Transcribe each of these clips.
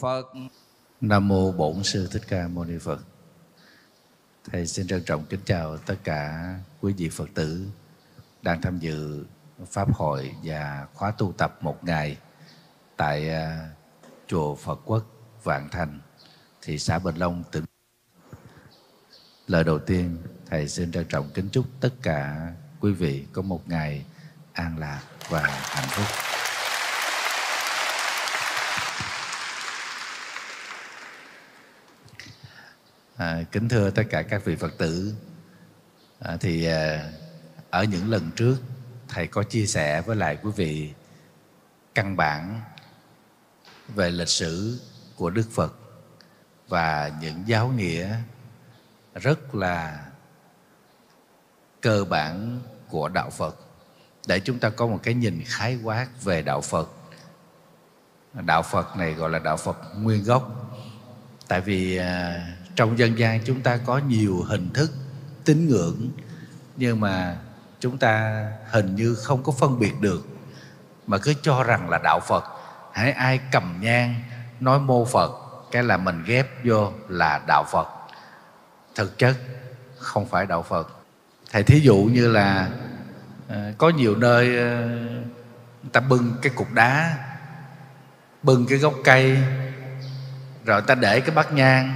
Phật. Nam Mô Bổn Sư Thích Ca Mâu Ni Phật. Thầy xin trân trọng kính chào tất cả quý vị Phật tử đang tham dự Pháp hội và khóa tu tập một ngày tại Chùa Phật Quốc Vạn Thành, thị xã Bình Long, tỉnh. Lời đầu tiên, Thầy xin trân trọng kính chúc tất cả quý vị có một ngày an lạc và hạnh phúc. Kính thưa tất cả các vị Phật tử, ở những lần trước Thầy có chia sẻ với lại quý vị căn bản về lịch sử của Đức Phật và những giáo nghĩa rất là cơ bản của Đạo Phật, để chúng ta có một cái nhìn khái quát về Đạo Phật. Đạo Phật này gọi là Đạo Phật nguyên gốc. Tại vì trong dân gian chúng ta có nhiều hình thức tín ngưỡng, nhưng mà chúng ta hình như không có phân biệt được, mà cứ cho rằng là Đạo Phật. Hãy ai cầm nhang nói mô Phật, cái là mình ghép vô là Đạo Phật. Thực chất không phải Đạo Phật. Thầy thí dụ như là có nhiều nơi người ta bưng cái cục đá, bưng cái gốc cây, rồi ta để cái bát nhang,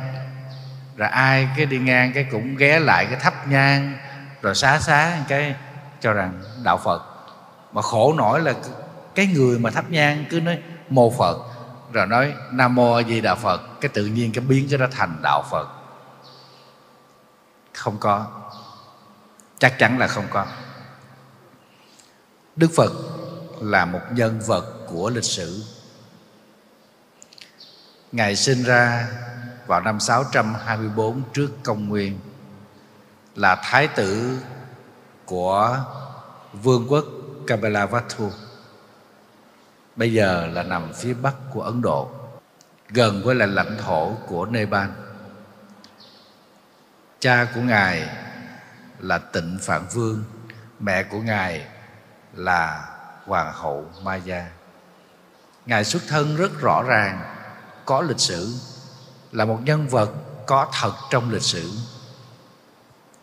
rồi ai cái đi ngang cái cũng ghé lại cái thắp nhang, rồi xá cái cho rằng Đạo Phật. Mà khổ nổi là cái người mà thắp nhang cứ nói mô Phật, rồi nói Nam Mô A Di Đà Phật, cái tự nhiên cái biến cái đó thành Đạo Phật. Không có, chắc chắn là không có. Đức Phật là một nhân vật của lịch sử. Ngài sinh ra vào năm 624 trước Công nguyên, là thái tử của vương quốc Kapilavastu, bây giờ là nằm phía bắc của Ấn Độ, gần với là lãnh thổ của Nepal. Cha của Ngài là Tịnh Phạm Vương, mẹ của Ngài là Hoàng hậu Maya. Ngài xuất thân rất rõ ràng, có lịch sử, là một nhân vật có thật trong lịch sử.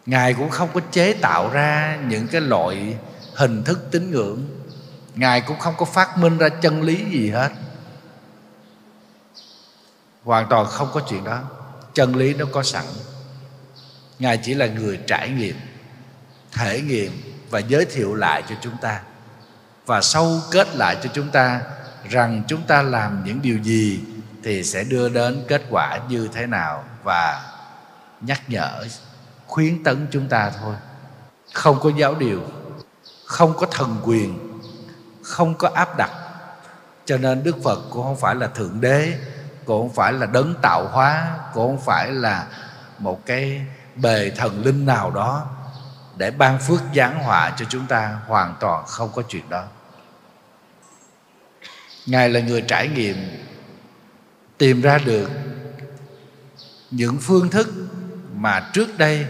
Ngài cũng không có chế tạo ra những cái loại hình thức tín ngưỡng, Ngài cũng không có phát minh ra chân lý gì hết. Hoàn toàn không có chuyện đó, chân lý nó có sẵn. Ngài chỉ là người trải nghiệm, thể nghiệm và giới thiệu lại cho chúng ta, và sâu kết lại cho chúng ta rằng chúng ta làm những điều gì thì sẽ đưa đến kết quả như thế nào, và nhắc nhở, khuyến tấn chúng ta thôi. Không có giáo điều, không có thần quyền, không có áp đặt. Cho nên Đức Phật cũng không phải là Thượng Đế, cũng không phải là đấng tạo hóa, cũng không phải là một cái bề thần linh nào đó để ban phước giáng họa cho chúng ta, hoàn toàn không có chuyện đó. Ngài là người trải nghiệm, tìm ra được những phương thức mà trước đây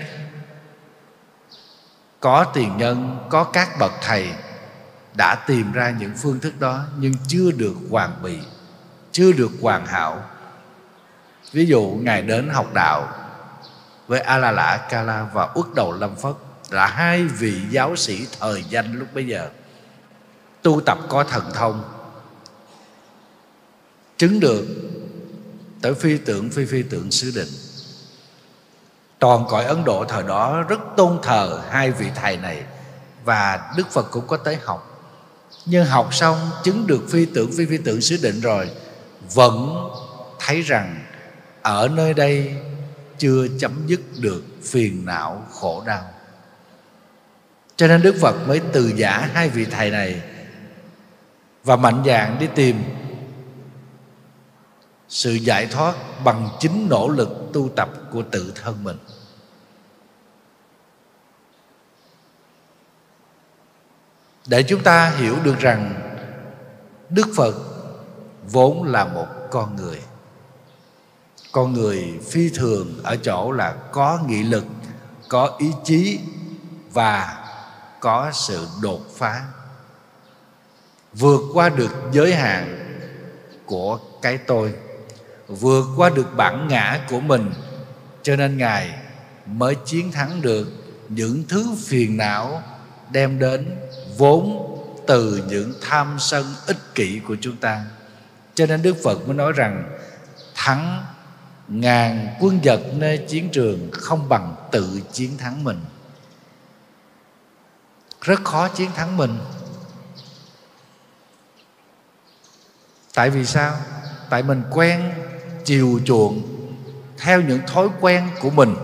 có tiền nhân, có các bậc thầy đã tìm ra những phương thức đó nhưng chưa được hoàn bị, chưa được hoàn hảo. Ví dụ Ngài đến học đạo với A-la-la-ca-la và Uất Đầu Lâm Phất, là hai vị giáo sĩ thời danh lúc bấy giờ, tu tập có thần thông, chứng được tới phi tượng xứ định. Toàn cõi Ấn Độ thời đó rất tôn thờ hai vị thầy này, và Đức Phật cũng có tới học. Nhưng học xong chứng được phi tượng xứ định rồi, vẫn thấy rằng ở nơi đây chưa chấm dứt được phiền não khổ đau. Cho nên Đức Phật mới từ giã hai vị thầy này và mạnh dạn đi tìm sự giải thoát bằng chính nỗ lực tu tập của tự thân mình. Để chúng ta hiểu được rằng Đức Phật vốn là một con người. Con người phi thường ở chỗ là có nghị lực, có ý chí và có sự đột phá, vượt qua được giới hạn của cái tôi, vượt qua được bản ngã của mình, cho nên Ngài mới chiến thắng được những thứ phiền não đem đến vốn từ những tham sân ích kỷ của chúng ta. Cho nên Đức Phật mới nói rằng thắng ngàn quân giặc nơi chiến trường không bằng tự chiến thắng mình. Rất khó chiến thắng mình. Tại vì sao? Tại mình quen chiều chuộng theo những thói quen của mình.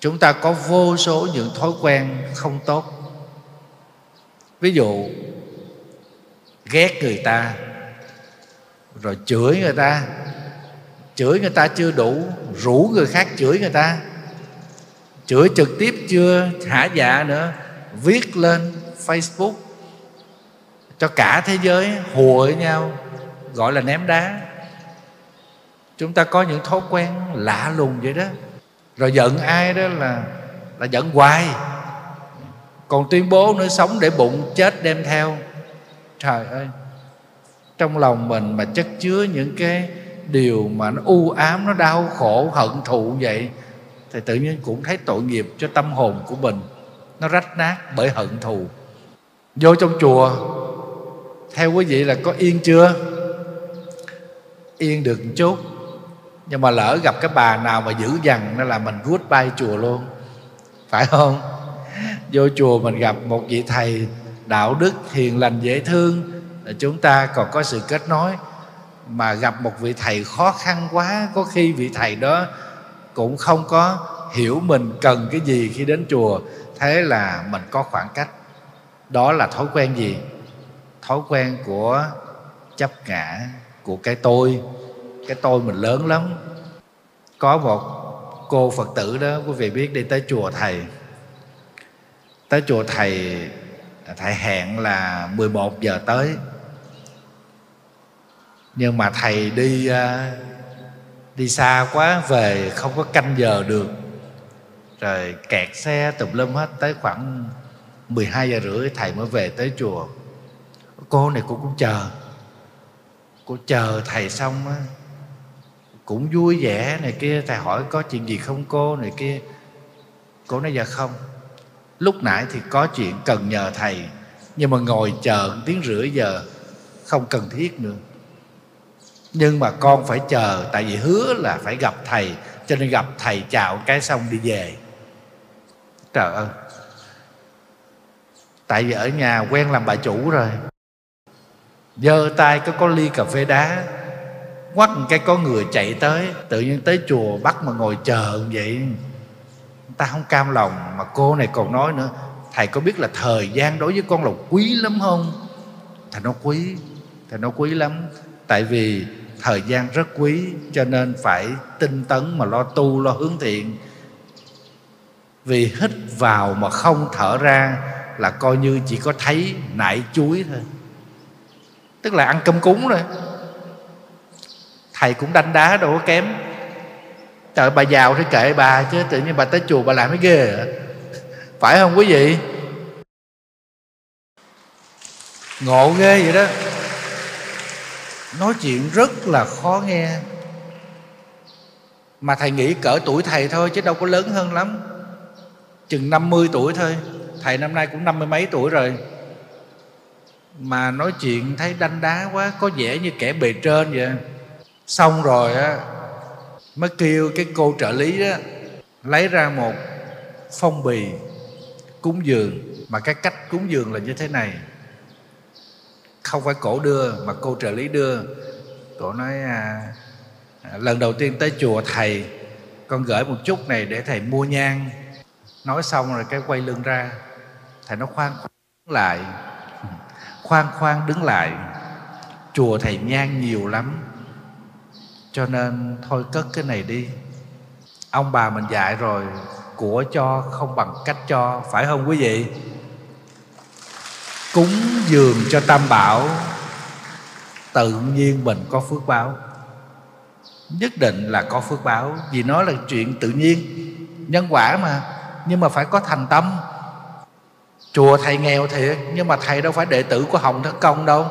Chúng ta có vô số những thói quen không tốt. Ví dụ ghét người ta, rồi chửi người ta. Chửi người ta chưa đủ, rủ người khác chửi người ta. Chửi trực tiếp chưa hả dạ nữa, viết lên Facebook cho cả thế giới hùa với nhau, gọi là ném đá. Chúng ta có những thói quen lạ lùng vậy đó. Rồi giận ai đó là giận hoài, còn tuyên bố nữa sống để bụng chết đem theo. Trời ơi, trong lòng mình mà chất chứa những cái điều mà nó u ám, nó đau khổ, hận thù vậy, thì tự nhiên cũng thấy tội nghiệp cho tâm hồn của mình, nó rách nát bởi hận thù. Vô trong chùa, theo quý vị là có yên chưa? Yên được một chút, nhưng mà lỡ gặp cái bà nào mà dữ dằn nó là mình goodbye chùa luôn, phải không? Vô chùa mình gặp một vị thầy đạo đức hiền lành dễ thương, chúng ta còn có sự kết nối. Mà gặp một vị thầy khó khăn quá, có khi vị thầy đó cũng không có hiểu mình cần cái gì khi đến chùa, thế là mình có khoảng cách. Đó là thói quen gì? Thói quen của chấp ngã, của cái tôi. Cái tôi mình lớn lắm. Có một cô Phật tử đó, quý vị biết, đi tới chùa thầy. Tới chùa thầy hẹn là 11 giờ tới. Nhưng mà thầy đi xa quá, về không có canh giờ được, rồi kẹt xe tùm lum hết. Tới khoảng 12 giờ rưỡi thầy mới về tới chùa. Cô này cô cũng chờ, cô chờ thầy xong á, cũng vui vẻ này kia. Thầy hỏi có chuyện gì không cô này kia, cô nói dạ không, lúc nãy thì có chuyện cần nhờ thầy, nhưng mà ngồi chờ tiếng rưỡi giờ không cần thiết nữa. Nhưng mà con phải chờ, tại vì hứa là phải gặp thầy, cho nên gặp thầy chào cái xong đi về. Trời ơi, tại vì ở nhà quen làm bà chủ rồi, giơ tay có ly cà phê đá, quắt một cái có người chạy tới. Tự nhiên tới chùa bắt mà ngồi chờ vậy, người ta không cam lòng. Mà cô này còn nói nữa, thầy có biết là thời gian đối với con là quý lắm không? Thầy nó quý lắm. Tại vì thời gian rất quý, cho nên phải tinh tấn mà lo tu, lo hướng thiện. Vì hít vào mà không thở ra là coi như chỉ có thấy nải chuối thôi, tức là ăn cơm cúng rồi. Thầy cũng đanh đá đâu có kém. Trời, bà giàu thì kệ bà, chứ tự nhiên bà tới chùa bà làm cái ghê vậy. Phải không quý vị? Ngộ ghê vậy đó. Nói chuyện rất là khó nghe. Mà thầy nghĩ cỡ tuổi thầy thôi, chứ đâu có lớn hơn lắm, chừng 50 tuổi thôi. Thầy năm nay cũng 50 mấy tuổi rồi, mà nói chuyện thấy đanh đá quá, có vẻ như kẻ bề trên vậy. Xong rồi á, mới kêu cái cô trợ lý đó lấy ra một phong bì cúng dường. Mà cái cách cúng dường là như thế này, không phải cổ đưa mà cô trợ lý đưa. Cổ nói lần đầu tiên tới chùa thầy, con gửi một chút này để thầy mua nhang. Nói xong rồi cái quay lưng ra. Thầy nó khoan khoan đứng lại, chùa thầy nhang nhiều lắm, cho nên thôi cất cái này đi. Ông bà mình dạy rồi, của cho không bằng cách cho, phải không quý vị? Cúng dường cho Tam Bảo, tự nhiên mình có phước báo, nhất định là có phước báo, vì nó là chuyện tự nhiên, nhân quả mà. Nhưng mà phải có thành tâm. Chùa thầy nghèo thiệt, nhưng mà thầy đâu phải đệ tử của Hồng Thất Công đâu,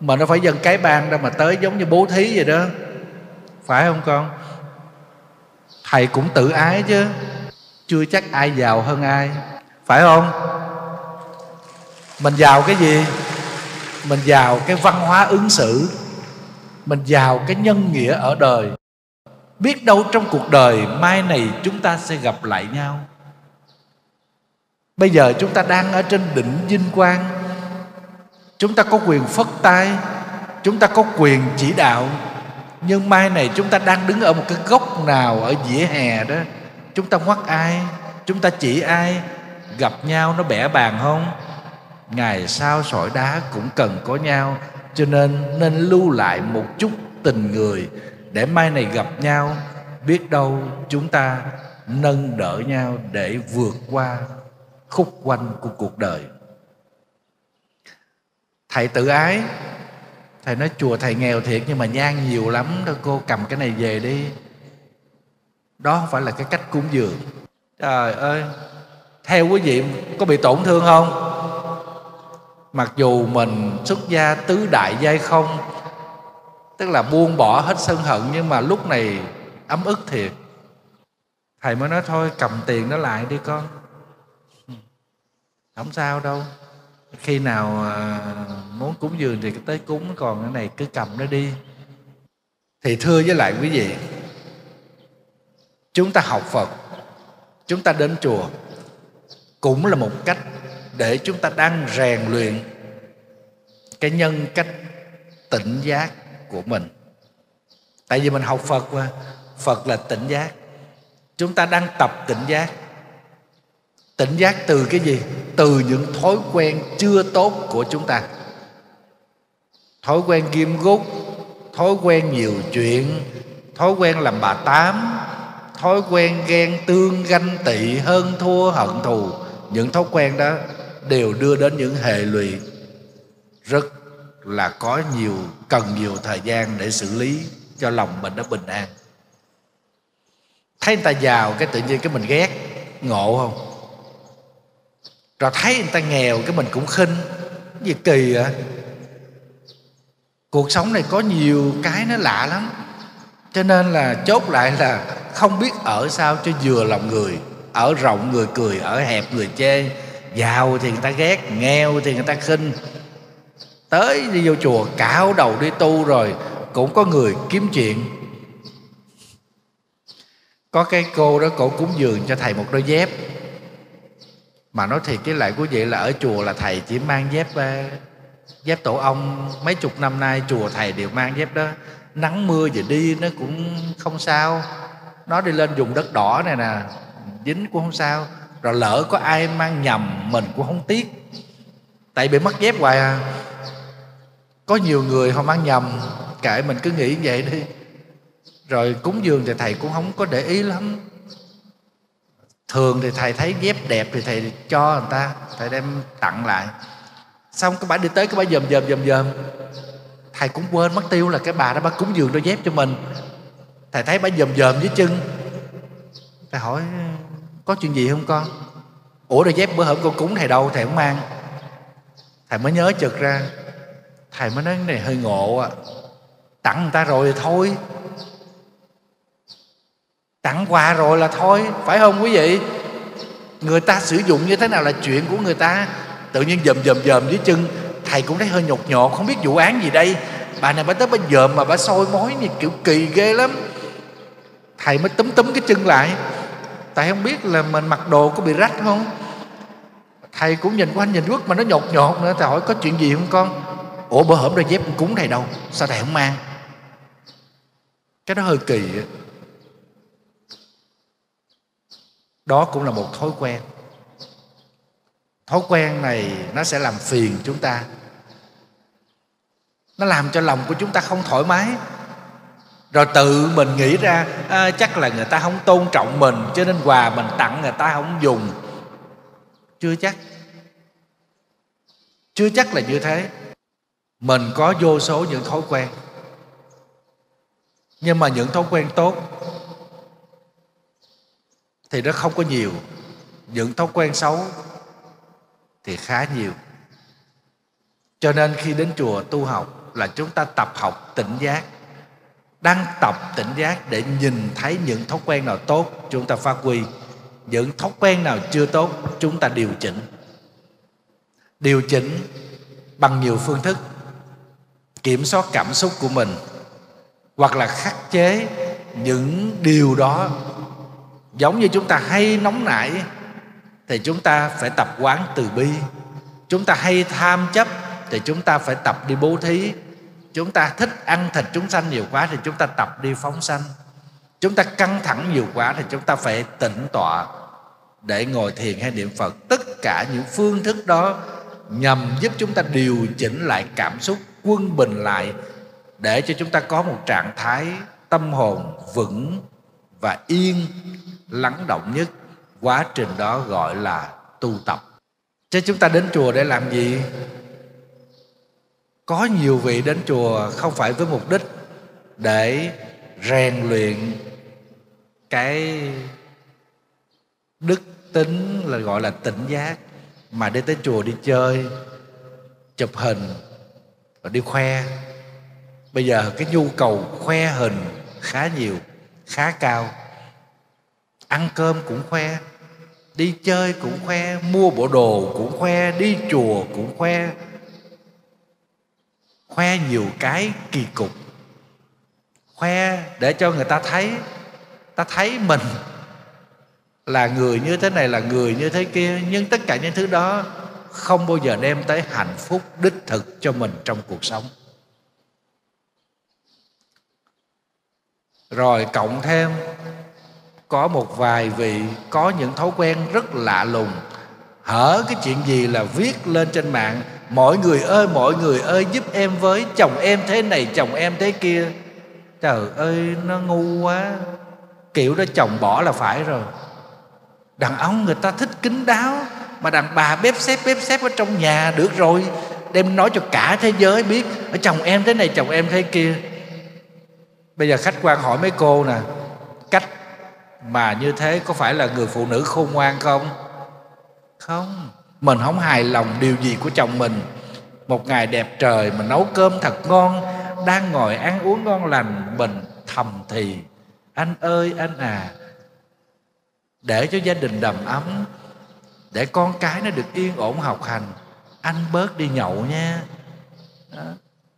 mà nó phải dâng cái ban ra mà tới, giống như bố thí vậy đó, phải không con? Thầy cũng tự ái chứ, chưa chắc ai giàu hơn ai, phải không? Mình giàu cái gì? Mình giàu cái văn hóa ứng xử, mình giàu cái nhân nghĩa ở đời. Biết đâu trong cuộc đời mai này chúng ta sẽ gặp lại nhau. Bây giờ chúng ta đang ở trên đỉnh vinh quang, chúng ta có quyền phất tay, chúng ta có quyền chỉ đạo. Nhưng mai này chúng ta đang đứng ở một cái góc nào ở vỉa hè đó, chúng ta ngoắt ai, chúng ta chỉ ai, gặp nhau nó bẻ bàn không? Ngày sau sỏi đá cũng cần có nhau. Cho nên lưu lại một chút tình người, để mai này gặp nhau, biết đâu chúng ta nâng đỡ nhau để vượt qua khúc quanh của cuộc đời. Thầy tự ái, thầy nói chùa thầy nghèo thiệt nhưng mà nhang nhiều lắm đó cô, cầm cái này về đi. Đó không phải là cái cách cúng dường. Trời ơi, theo quý vị có bị tổn thương không? Mặc dù mình xuất gia tứ đại giai không, tức là buông bỏ hết sân hận, nhưng mà lúc này ấm ức thiệt. Thầy mới nói thôi cầm tiền nó lại đi con, không sao đâu. Khi nào muốn cúng dường thì tới cúng, còn cái này cứ cầm nó đi. Thì thưa với lại quý vị, chúng ta học Phật, chúng ta đến chùa cũng là một cách để chúng ta đang rèn luyện cái nhân cách tỉnh giác của mình. Tại vì mình học Phật mà, Phật là tỉnh giác. Chúng ta đang tập tỉnh giác. Tỉnh giác từ cái gì? Từ những thói quen chưa tốt của chúng ta. Thói quen ghim gút, thói quen nhiều chuyện, thói quen làm bà tám, thói quen ghen tương, ganh tị, hơn thua, hận thù. Những thói quen đó đều đưa đến những hệ lụy rất là có nhiều, cần nhiều thời gian để xử lý cho lòng mình nó bình an. Thấy người ta giàu cái tự nhiên cái mình ghét, ngộ không? Rồi thấy người ta nghèo cái mình cũng khinh, gì kỳ vậy? Cuộc sống này có nhiều cái nó lạ lắm, cho nên là chốt lại là không biết ở sao cho vừa lòng người. Ở rộng người cười, ở hẹp người chê. Giàu thì người ta ghét, nghèo thì người ta khinh. Tới đi vô chùa cạo đầu đi tu rồi cũng có người kiếm chuyện. Có cái cô đó cổ cúng dường cho thầy một đôi dép. Mà nói thiệt với lại quý vị là ở chùa là thầy chỉ mang dép tổ ong. Mấy chục năm nay chùa thầy đều mang dép đó. Nắng mưa về đi nó cũng không sao. Nó đi lên vùng đất đỏ này nè, dính cũng không sao. Rồi lỡ có ai mang nhầm mình cũng không tiếc, tại bị mất dép hoài à. Có nhiều người họ mang nhầm, kệ mình cứ nghĩ vậy đi. Rồi cúng dường thì thầy cũng không có để ý lắm. Thường thì thầy thấy dép đẹp thì thầy cho người ta, thầy đem tặng lại. Xong cái bà đi tới, cái bà dòm thầy cũng quên mất tiêu là cái bà đó bà cúng dường đôi dép cho mình. Thầy thấy bà dòm với chân, thầy hỏi có chuyện gì không con? Ủa đôi dép bữa hổm con cúng thầy đâu, thầy không mang. Thầy mới nhớ chực ra, thầy mới nói cái này hơi ngộ à. Tặng người ta rồi thì thôi, tặng quà rồi là thôi, phải không quý vị? Người ta sử dụng như thế nào là chuyện của người ta. Tự nhiên dòm dưới chân, thầy cũng thấy hơi nhột, không biết vụ án gì đây. Bà này bà tới bà dòm mà bà soi mói như kiểu kỳ ghê lắm. Thầy mới túm cái chân lại, tại không biết là mình mặc đồ có bị rách không. Thầy cũng nhìn quanh nhìn quất mà nó nhột nữa. Thầy hỏi có chuyện gì không con? Ủa bữa hổm đôi dép cúng thầy đâu, sao thầy không mang? Cái đó hơi kỳ. Đó cũng là một thói quen. Thói quen này nó sẽ làm phiền chúng ta, nó làm cho lòng của chúng ta không thoải mái. Rồi tự mình nghĩ ra chắc là người ta không tôn trọng mình, cho nên quà mình tặng người ta không dùng. Chưa chắc là như thế. Mình có vô số những thói quen, nhưng mà những thói quen tốt thì nó không có nhiều, những thói quen xấu thì khá nhiều. Cho nên khi đến chùa tu học, là chúng ta tập học tỉnh giác. Đang tập tỉnh giác để nhìn thấy những thói quen nào tốt chúng ta phát huy, những thói quen nào chưa tốt chúng ta điều chỉnh. Điều chỉnh bằng nhiều phương thức: kiểm soát cảm xúc của mình, hoặc là khắc chế những điều đó. Giống như chúng ta hay nóng nảy thì chúng ta phải tập quán từ bi. Chúng ta hay tham chấp thì chúng ta phải tập đi bố thí. Chúng ta thích ăn thịt chúng sanh nhiều quá thì chúng ta tập đi phóng sanh. Chúng ta căng thẳng nhiều quá thì chúng ta phải tĩnh tọa để ngồi thiền hay niệm Phật. Tất cả những phương thức đó nhằm giúp chúng ta điều chỉnh lại cảm xúc, quân bình lại, để cho chúng ta có một trạng thái tâm hồn vững và yên, lắng động nhất. Quá trình đó gọi là tu tập. Chứ chúng ta đến chùa để làm gì? Có nhiều vị đến chùa không phải với mục đích để rèn luyện cái đức tính là gọi là tỉnh giác, mà đi tới chùa đi chơi, chụp hình và đi khoe. Bây giờ cái nhu cầu khoe hình khá nhiều, khá cao. Ăn cơm cũng khoe, đi chơi cũng khoe, mua bộ đồ cũng khoe, đi chùa cũng khoe. Khoe nhiều cái kỳ cục. Khoe để cho người ta thấy mình là người như thế này, là người như thế kia. Nhưng tất cả những thứ đó không bao giờ đem tới hạnh phúc đích thực cho mình trong cuộc sống. Rồi cộng thêm có một vài vị có những thói quen rất lạ lùng. Hở cái chuyện gì là viết lên trên mạng: mọi người ơi giúp em với, chồng em thế này, chồng em thế kia. Trời ơi, nó ngu quá. Kiểu đó chồng bỏ là phải rồi. Đàn ông người ta thích kín đáo, mà đàn bà bếp xếp ở trong nhà được rồi, đem nói cho cả thế giới biết: chồng em thế này, chồng em thế kia. Bây giờ khách quan hỏi mấy cô nè, cách mà như thế có phải là người phụ nữ khôn ngoan không? Không. Mình không hài lòng điều gì của chồng mình. Một ngày đẹp trời mình nấu cơm thật ngon, đang ngồi ăn uống ngon lành, mình thầm thì: anh ơi, anh à, để cho gia đình đầm ấm, để con cái nó được yên ổn học hành, anh bớt đi nhậu nha. Đó.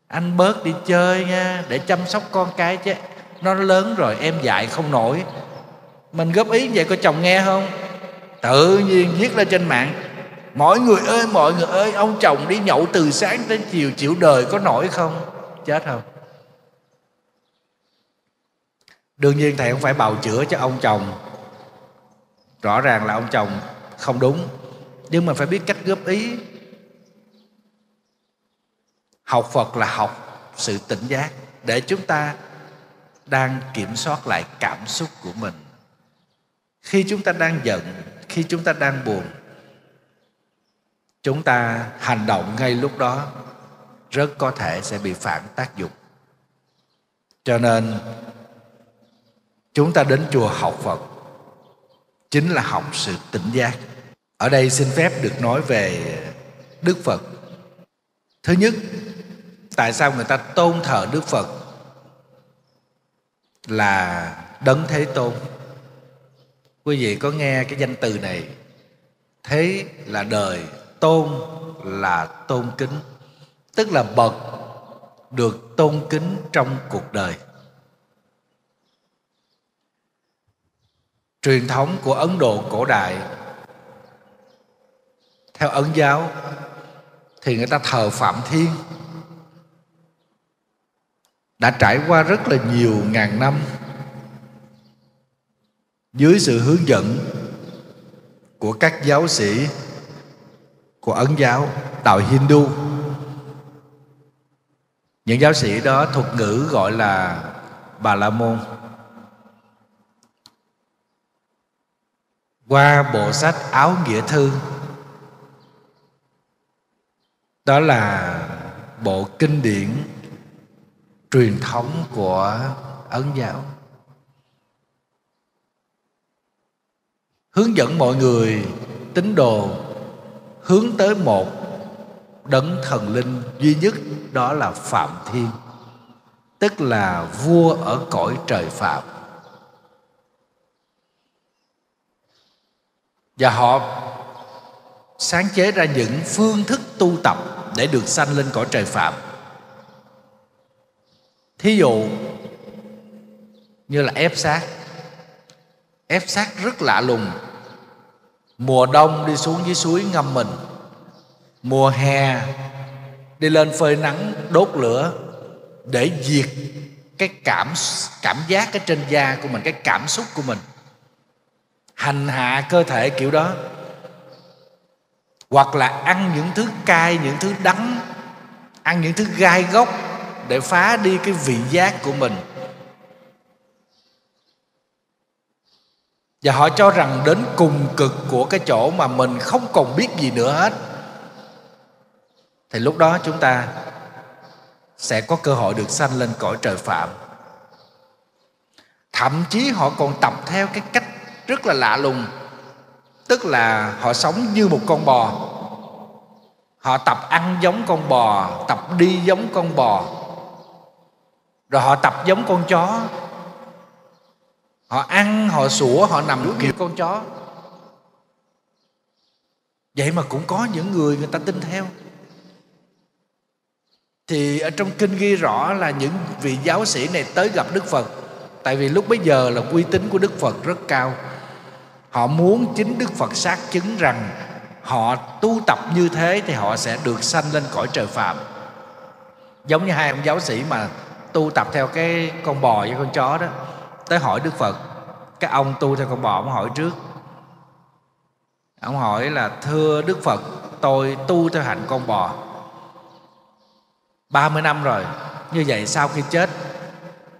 Anh bớt đi chơi nha, để chăm sóc con cái chứ. Nó lớn rồi em dạy không nổi. Mình góp ý vậy có chồng nghe không? Tự nhiên viết lên trên mạng: mọi người ơi, ông chồng đi nhậu từ sáng đến chiều, chịu đời có nổi không? Chết không? Đương nhiên thầy không phải bào chữa cho ông chồng, rõ ràng là ông chồng không đúng, nhưng mà phải biết cách góp ý. Học Phật là học sự tỉnh giác để chúng ta đang kiểm soát lại cảm xúc của mình. Khi chúng ta đang giận, khi chúng ta đang buồn, chúng ta hành động ngay lúc đó rất có thể sẽ bị phản tác dụng. Cho nên chúng ta đến chùa học Phật chính là học sự tỉnh giác. Ở đây xin phép được nói về Đức Phật. Thứ nhất, tại sao người ta tôn thờ Đức Phật là Đấng Thế Tôn? Quý vị có nghe cái danh từ này: thế là đời, tôn là tôn kính, tức là bậc được tôn kính trong cuộc đời. Truyền thống của Ấn Độ cổ đại, theo Ấn giáo thì người ta thờ Phạm Thiên, đã trải qua rất là nhiều ngàn năm dưới sự hướng dẫn của các giáo sĩ của Ấn giáo, đạo Hindu. Những giáo sĩ đó thuật ngữ gọi là Bà La Môn. Qua bộ sách Áo Nghĩa Thư, đó là bộ kinh điển truyền thống của Ấn giáo, hướng dẫn mọi người tín đồ hướng tới một đấng thần linh duy nhất, đó là Phạm Thiên, tức là vua ở cõi trời Phạm. Và họ sáng chế ra những phương thức tu tập để được sanh lên cõi trời Phạm. Thí dụ như là ép sát. Ép sát rất lạ lùng. Mùa đông đi xuống dưới suối ngâm mình, mùa hè đi lên phơi nắng đốt lửa để diệt cái cảm giác ở trên da của mình, cái cảm xúc của mình, hành hạ cơ thể kiểu đó. Hoặc là ăn những thứ cay, những thứ đắng, ăn những thứ gai góc để phá đi cái vị giác của mình. Và họ cho rằng đến cùng cực của cái chỗ mà mình không còn biết gì nữa hết, thì lúc đó chúng ta sẽ có cơ hội được sanh lên cõi trời Phạm. Thậm chí họ còn tập theo cái cách rất là lạ lùng, tức là họ sống như một con bò. Họ tập ăn giống con bò, tập đi giống con bò, rồi họ tập giống con chó. Họ ăn, họ sủa, họ nằm kiểu con chó. Vậy mà cũng có những người người ta tin theo. Thì ở trong kinh ghi rõ là những vị giáo sĩ này tới gặp Đức Phật, tại vì lúc bấy giờ là uy tín của Đức Phật rất cao. Họ muốn chính Đức Phật xác chứng rằng họ tu tập như thế thì họ sẽ được sanh lên cõi trời Phạm. Giống như hai ông giáo sĩ mà tu tập theo cái con bò với con chó đó, tới hỏi Đức Phật. Cái ông tu theo con bò, ông hỏi trước. Ông hỏi là: thưa Đức Phật, tôi tu theo hạnh con bò 30 năm rồi, như vậy sau khi chết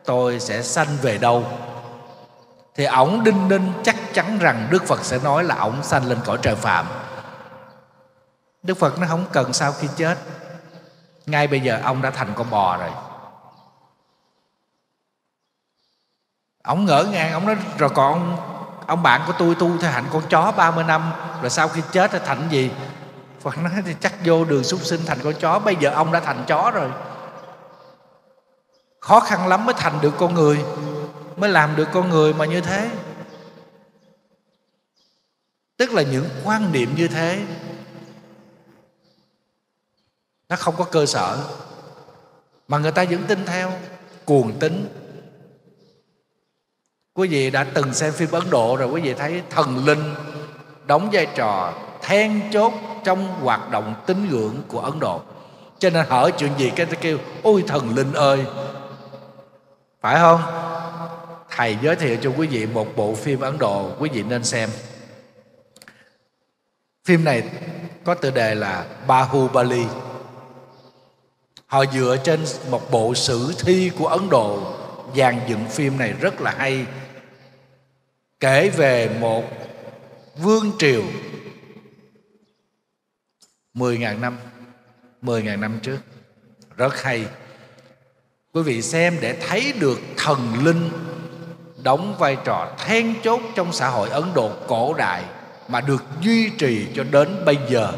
tôi sẽ sanh về đâu? Thì ổng đinh ninh chắc chắn rằng Đức Phật sẽ nói là ổng sanh lên cõi trời Phạm. Đức Phật nó không cần sau khi chết, ngay bây giờ ông đã thành con bò rồi. Ông ngỡ ngàng, ông nói: rồi còn ông bạn của tôi tu theo hạnh con chó 30 năm, rồi sau khi chết thì thành gì? Phật nói thì chắc vô đường súc sinh thành con chó, bây giờ ông đã thành chó rồi. Khó khăn lắm mới thành được con người, mới làm được con người mà như thế. Tức là những quan niệm như thế nó không có cơ sở, mà người ta vẫn tin theo, cuồng tín. Quý vị đã từng xem phim Ấn Độ rồi, quý vị thấy thần linh đóng vai trò then chốt trong hoạt động tín ngưỡng của Ấn Độ. Cho nên hỏi chuyện gì cái kêu: ôi thần linh ơi. Phải không? Thầy giới thiệu cho quý vị một bộ phim Ấn Độ quý vị nên xem. Phim này có tựa đề là Bahubali. Họ dựa trên một bộ sử thi của Ấn Độ dàn dựng phim này rất là hay. Kể về một vương triều 10.000 năm trước. Rất hay. Quý vị xem để thấy được thần linh đóng vai trò then chốt trong xã hội Ấn Độ cổ đại mà được duy trì cho đến bây giờ.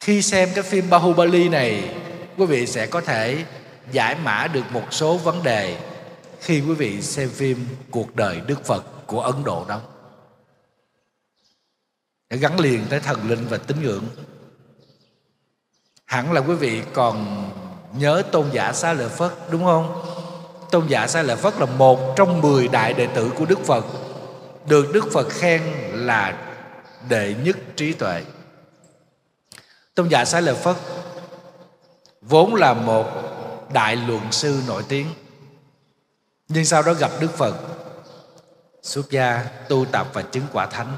Khi xem cái phim Bahubali này, quý vị sẽ có thể giải mã được một số vấn đề khi quý vị xem phim Cuộc đời Đức Phật của Ấn Độ đó. Để gắn liền tới thần linh và tín ngưỡng. Hẳn là quý vị còn nhớ Tôn giả Xá Lợi Phất, đúng không? Tôn giả Xá Lợi Phất là một trong 10 đại đệ tử của Đức Phật, được Đức Phật khen là đệ nhất trí tuệ. Tôn giả Xá Lợi Phất vốn là một đại luận sư nổi tiếng, nhưng sau đó gặp Đức Phật, xuất gia tu tập và chứng quả thánh.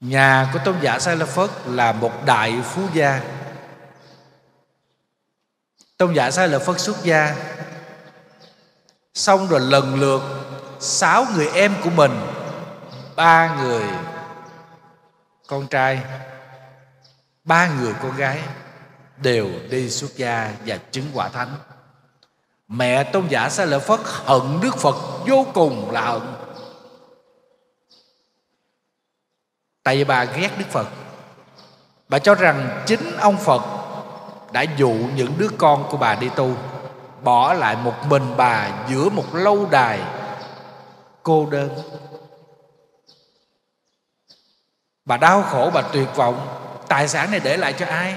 Nhà của Tôn giả Xá Lợi Phất là một đại phú gia. Tôn giả Xá Lợi Phất xuất gia xong rồi lần lượt 6 người em của mình, 3 người con trai, 3 người con gái đều đi xuất gia và chứng quả thánh. Mẹ Tôn giả Xá Lợi Phất hận Đức Phật vô cùng là hận, tại vì bà ghét Đức Phật. Bà cho rằng chính ông Phật đã dụ những đứa con của bà đi tu, bỏ lại một mình bà giữa một lâu đài cô đơn. Bà đau khổ, bà tuyệt vọng. Tài sản này để lại cho ai?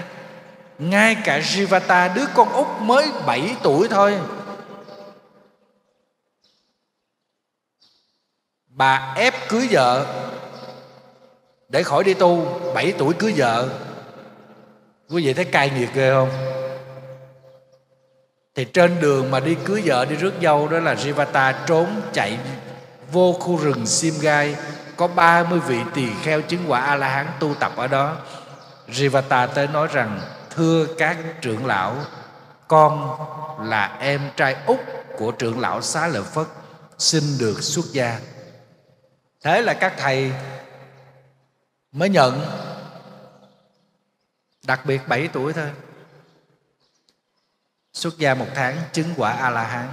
Ngay cả Rivata, đứa con út mới 7 tuổi thôi, bà ép cưới vợ để khỏi đi tu. 7 tuổi cưới vợ, quý vị thấy cay nghiệt ghê không? Thì trên đường mà đi cưới vợ, đi rước dâu đó, là Rivata trốn chạy vô khu rừng Simgai, có 30 vị tỳ kheo chứng quả A-la-hán tu tập ở đó. Rivata tới nói rằng: thưa các trưởng lão, con là em trai út của trưởng lão Xá Lợi Phất, xin được xuất gia. Thế là các thầy mới nhận, đặc biệt 7 tuổi thôi. Xuất gia 1 tháng, chứng quả A-la-hán.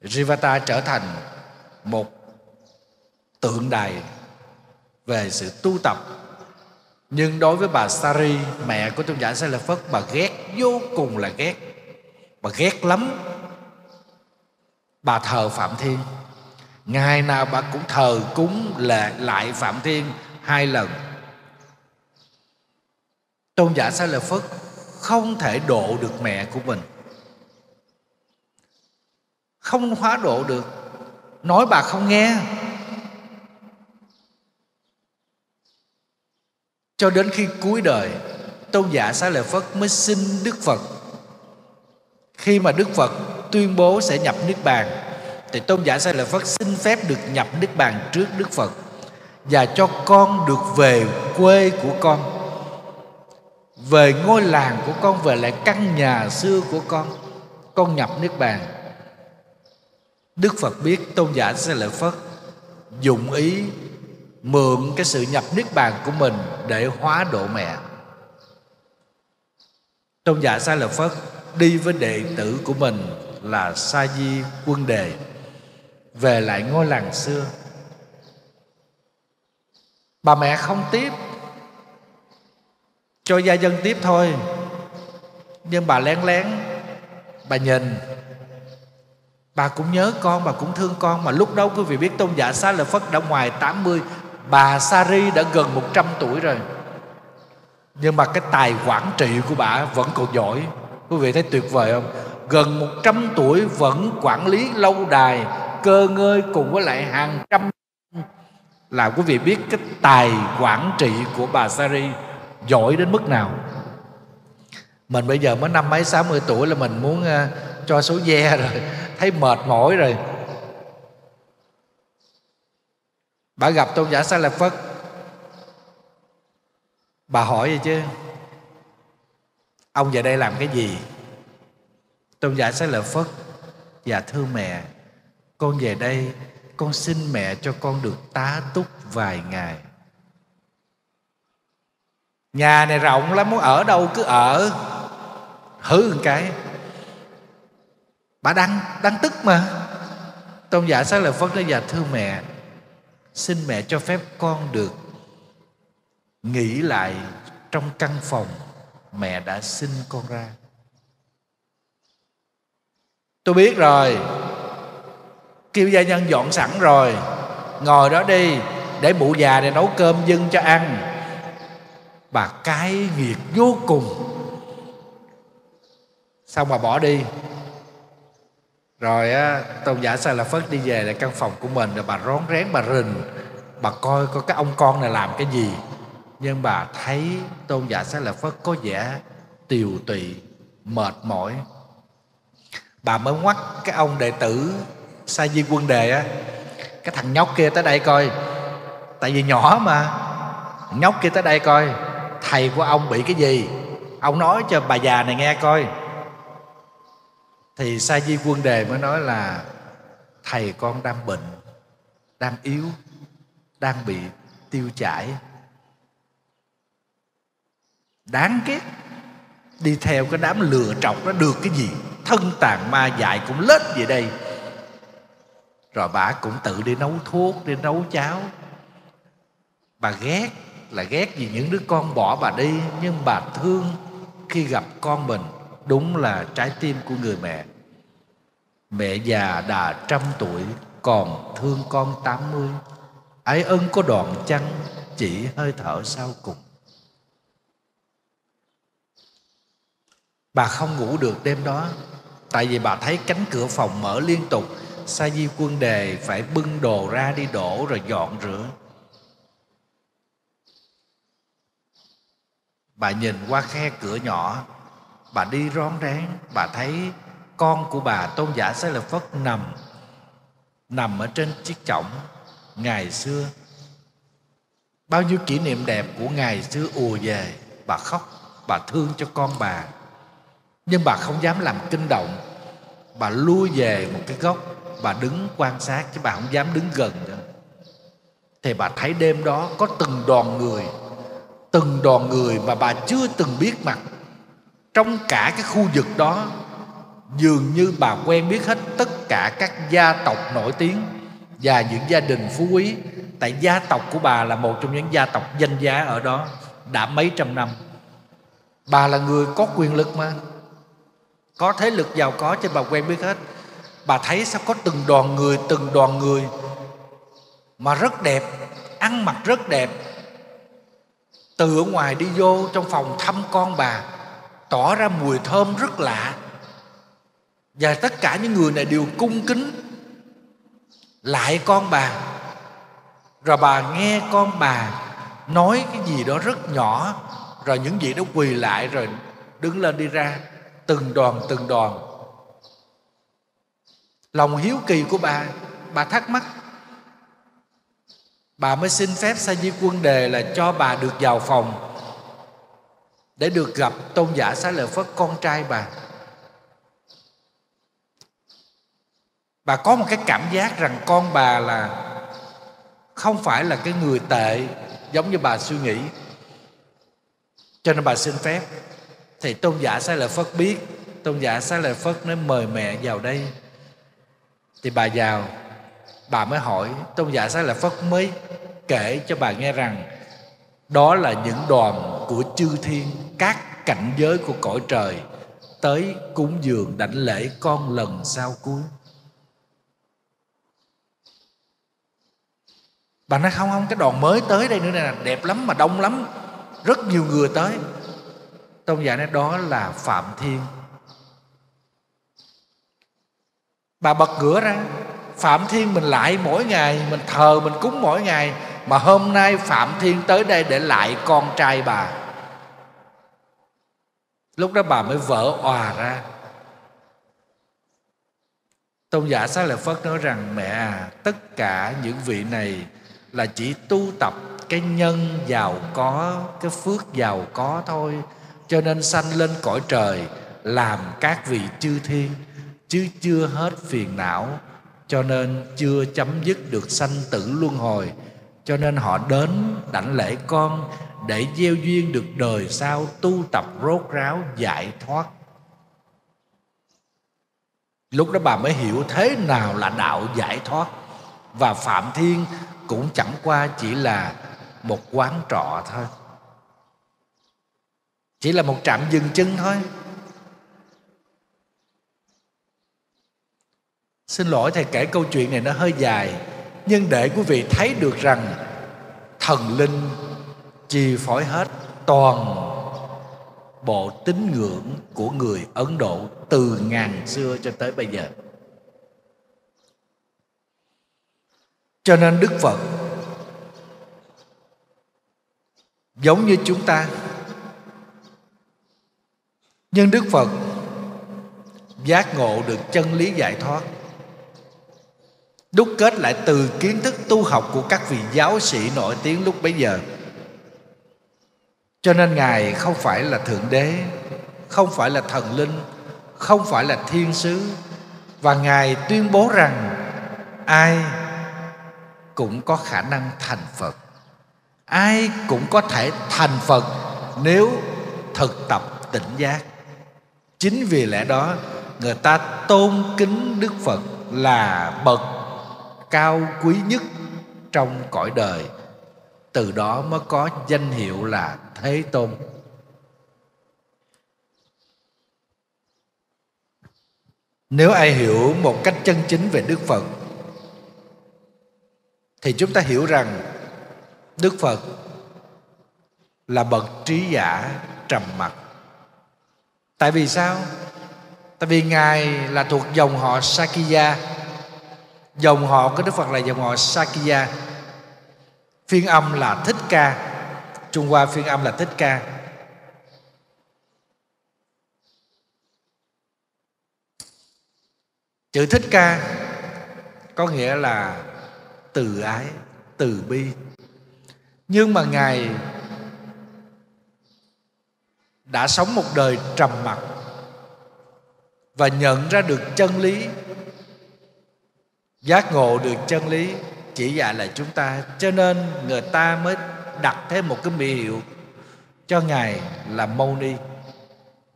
Rivata trở thành một tượng đài về sự tu tập. Nhưng đối với bà Sari, mẹ của Tôn giả Xá Lợi Phất, bà ghét, vô cùng là ghét. Bà ghét lắm. Bà thờ Phạm Thiên, ngày nào bà cũng thờ cúng lại Phạm Thiên 2 lần. Tôn giả Xá Lợi Phất không thể độ được mẹ của mình, không hóa độ được, nói bà không nghe. Cho đến khi cuối đời, Tôn giả Xá Lợi Phất mới xin Đức Phật. Khi mà Đức Phật tuyên bố sẽ nhập Niết Bàn, thì Tôn giả Xá Lợi Phất xin phép được nhập Niết Bàn trước Đức Phật, và cho con được về quê của con, về ngôi làng của con, về lại căn nhà xưa của con. Con nhập Niết Bàn. Đức Phật biết Tôn giả Xá Lợi Phất dụng ý mượn cái sự nhập Niết Bàn của mình để hóa độ mẹ. Tôn giả Xá Lợi Phất đi với đệ tử của mình là Sa Di Quân Đề về lại ngôi làng xưa. Bà mẹ không tiếp, cho gia dân tiếp thôi. Nhưng bà lén lén, bà nhìn, bà cũng nhớ con, bà cũng thương con. Mà lúc đó quý vị biết Tôn giả Xá Lợi Phất đã ngoài 80, bà Sari đã gần 100 tuổi rồi. Nhưng mà cái tài quản trị của bà vẫn còn giỏi. Quý vị thấy tuyệt vời không? Gần 100 tuổi vẫn quản lý lâu đài, cơ ngơi cùng với lại hàng trăm. Là quý vị biết cái tài quản trị của bà Sari giỏi đến mức nào. Mình bây giờ mới 50 mấy 60 tuổi là mình muốn cho số ve rồi, thấy mệt mỏi rồi. Bà gặp Tôn giả Xá Lợi Phất, bà hỏi vậy chứ: ông về đây làm cái gì? Tôn giả Xá Lợi Phất: dạ thưa mẹ, con về đây, con xin mẹ cho con được tá túc vài ngày. Nhà này rộng lắm, muốn ở đâu cứ ở. Hứ một cái, bà đang tức mà. Tôn giả Xá Lợi Phất nói: dạ thưa mẹ, xin mẹ cho phép con được nghỉ lại trong căn phòng mẹ đã sinh con ra. Tôi biết rồi, kêu gia nhân dọn sẵn rồi, ngồi đó đi, để mụ già này nấu cơm dưng cho ăn. Bà cay nghiệt vô cùng. Xong bà bỏ đi. Rồi á, Tôn giả Xá Lợi Phất đi về lại căn phòng của mình. Rồi bà rón rén, bà rình, bà coi có cái ông con này làm cái gì. Nhưng bà thấy Tôn giả Xá Lợi Phất có vẻ tiều tụy, mệt mỏi. Bà mới ngoắt cái ông đệ tử Sa Di Quân Đề á: cái thằng nhóc kia tới đây coi. Tại vì nhỏ mà, nhóc kia tới đây coi, thầy của ông bị cái gì, ông nói cho bà già này nghe coi. Thì Sa Di Quân Đề mới nói là: thầy con đang bệnh, đang yếu, đang bị tiêu chảy. Đáng ghét, đi theo cái đám lừa trọc nó được cái gì, thân tàn ma dại cũng lết về đây. Rồi bà cũng tự đi nấu thuốc, đi nấu cháo. Bà ghét là ghét vì những đứa con bỏ bà đi, nhưng bà thương khi gặp con mình. Đúng là trái tim của người mẹ. Mẹ già đã 100 tuổi còn thương con 80. Ái ân có đoạn chăng chỉ hơi thở sau cùng. Bà không ngủ được đêm đó, tại vì bà thấy cánh cửa phòng mở liên tục. Sa Di Quân Đề phải bưng đồ ra đi đổ rồi dọn rửa. Bà nhìn qua khe cửa nhỏ, bà đi rón rén, bà thấy con của bà Tôn giả Xá Lợi Phất nằm ở trên chiếc chõng ngày xưa. Bao nhiêu kỷ niệm đẹp của ngày xưa ùa về, bà khóc, bà thương cho con bà. Nhưng bà không dám làm kinh động, bà lui về một cái góc, bà đứng quan sát chứ bà không dám đứng gần nữa. Thì bà thấy đêm đó có từng đoàn người mà bà chưa từng biết mặt. Trong cả cái khu vực đó, dường như bà quen biết hết tất cả các gia tộc nổi tiếng và những gia đình phú quý. Tại gia tộc của bà là một trong những gia tộc danh giá ở đó đã mấy trăm năm. Bà là người có quyền lực mà, có thế lực giàu có cho bà quen biết hết. Bà thấy sao có từng đoàn người mà rất đẹp, ăn mặc rất đẹp. Từ ở ngoài đi vô trong phòng thăm con bà, tỏ ra mùi thơm rất lạ. Và tất cả những người này đều cung kính lại con bà. Rồi bà nghe con bà nói cái gì đó rất nhỏ, rồi những vị đó quỳ lại rồi đứng lên đi ra. Từng đoàn. Lòng hiếu kỳ của bà thắc mắc. Bà mới xin phép Sa Di Quân Đề là cho bà được vào phòng để được gặp Tôn giả Xá Lợi Phất, con trai bà. Bà có một cái cảm giác rằng con bà là không phải là cái người tệ giống như bà suy nghĩ, cho nên bà xin phép. Thì Tôn giả Xá Lợi Phất biết, Tôn giả Xá Lợi Phất nói mời mẹ vào đây. Thì bà vào, bà mới hỏi. Tôn giả Xá Lợi Phất mới kể cho bà nghe rằng đó là những đoàn của chư thiên, các cảnh giới của cõi trời tới cúng dường đảnh lễ con lần sau cuối. Bà nói không, cái đoàn mới tới đây nữa nè, đẹp lắm mà đông lắm, rất nhiều người tới. Tôn giả nói đó là Phạm Thiên. Bà bật ngửa ra, Phạm Thiên mình lại mỗi ngày, mình thờ mình cúng mỗi ngày, mà hôm nay Phạm Thiên tới đây để lại con trai bà. Lúc đó bà mới vỡ òa ra. Tôn giả Xá Lợi Phất nói rằng mẹ à, tất cả những vị này là chỉ tu tập cái nhân giàu có, cái phước giàu có thôi, cho nên sanh lên cõi trời làm các vị chư thiên, chứ chưa hết phiền não, cho nên chưa chấm dứt được sanh tử luân hồi. Cho nên họ đến đảnh lễ con để gieo duyên được đời sau tu tập rốt ráo giải thoát. Lúc đó bà mới hiểu thế nào là đạo giải thoát. Và Phạm Thiên cũng chẳng qua chỉ là một quán trọ thôi, chỉ là một trạm dừng chân thôi. Xin lỗi thầy kể câu chuyện này nó hơi dài, nhưng để quý vị thấy được rằng thần linh chi phối hết toàn bộ tín ngưỡng của người Ấn Độ từ ngàn xưa cho tới bây giờ. Cho nên Đức Phật giống như chúng ta, nhưng Đức Phật giác ngộ được chân lý giải thoát, đúc kết lại từ kiến thức tu học của các vị giáo sĩ nổi tiếng lúc bấy giờ. Cho nên Ngài không phải là Thượng Đế, không phải là thần linh, không phải là thiên sứ. Và Ngài tuyên bố rằng ai cũng có khả năng thành Phật, ai cũng có thể thành Phật nếu thực tập tỉnh giác. Chính vì lẽ đó người ta tôn kính Đức Phật là bậc cao quý nhất trong cõi đời. từ đó mới có danh hiệu là Thế Tôn. Nếu ai hiểu một cách chân chính về Đức Phật thì chúng ta hiểu rằng Đức Phật là bậc trí giả trầm mặc. Tại vì sao? Tại vì Ngài là thuộc dòng họ Sakya. Dòng họ của Đức Phật là dòng họ Sakya, phiên âm là Thích Ca. Trung Hoa phiên âm là Thích Ca. Chữ Thích Ca có nghĩa là từ ái, từ bi. Nhưng mà Ngài đã sống một đời trầm mặc và nhận ra được chân lý, giác ngộ được chân lý chỉ dạy lại chúng ta. Cho nên người ta mới đặt thêm một cái biệt hiệu cho Ngài là Mâu Ni,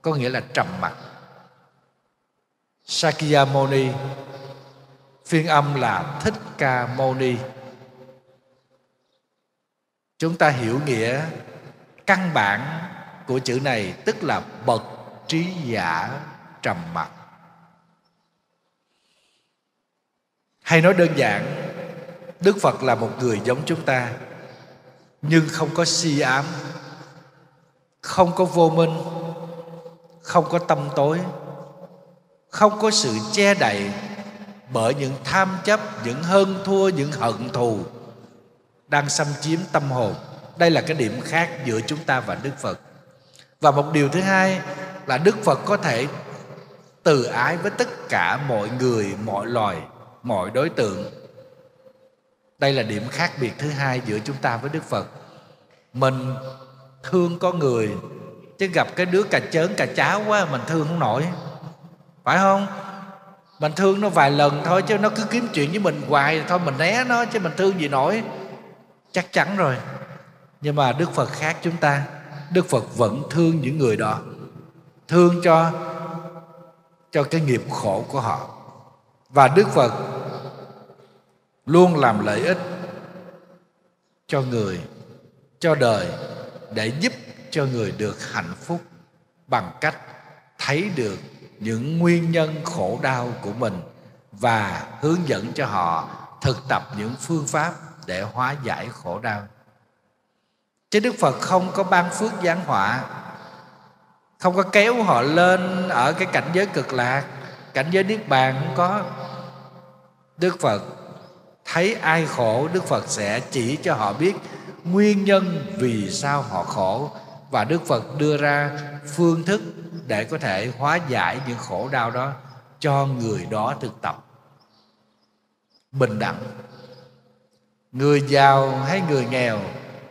có nghĩa là trầm mặc. Sakyamuni phiên âm là Thích Ca Mâu Ni. Chúng ta hiểu nghĩa căn bản của chữ này, tức là bậc trí giả trầm mặc. Hay nói đơn giản, Đức Phật là một người giống chúng ta, nhưng không có si ám, không có vô minh, không có tâm tối, không có sự che đậy bởi những tham chấp, những hơn thua, những hận thù đang xâm chiếm tâm hồn. Đây là cái điểm khác giữa chúng ta và Đức Phật. Và một điều thứ hai là Đức Phật có thể từ ái với tất cả mọi người, mọi loài, mọi đối tượng. Đây là điểm khác biệt thứ hai giữa chúng ta với Đức Phật. Mình thương có người, chứ gặp cái đứa cà chớn cà cháo quá mình thương không nổi, phải không? Mình thương nó vài lần thôi, chứ nó cứ kiếm chuyện với mình hoài thôi, mình né nó chứ mình thương gì nổi, chắc chắn rồi. Nhưng mà Đức Phật khác chúng ta. Đức Phật vẫn thương những người đó, thương cho cái nghiệp khổ của họ. Và Đức Phật luôn làm lợi ích cho người, cho đời, để giúp cho người được hạnh phúc bằng cách thấy được những nguyên nhân khổ đau của mình và hướng dẫn cho họ thực tập những phương pháp để hóa giải khổ đau. Chứ Đức Phật không có ban phước giáng họa, không có kéo họ lên ở cái cảnh giới cực lạc, cảnh giới niết bàn, không có. Đức Phật thấy ai khổ, Đức Phật sẽ chỉ cho họ biết nguyên nhân vì sao họ khổ, và Đức Phật đưa ra phương thức để có thể hóa giải những khổ đau đó cho người đó thực tập. Bình đẳng, người giàu hay người nghèo,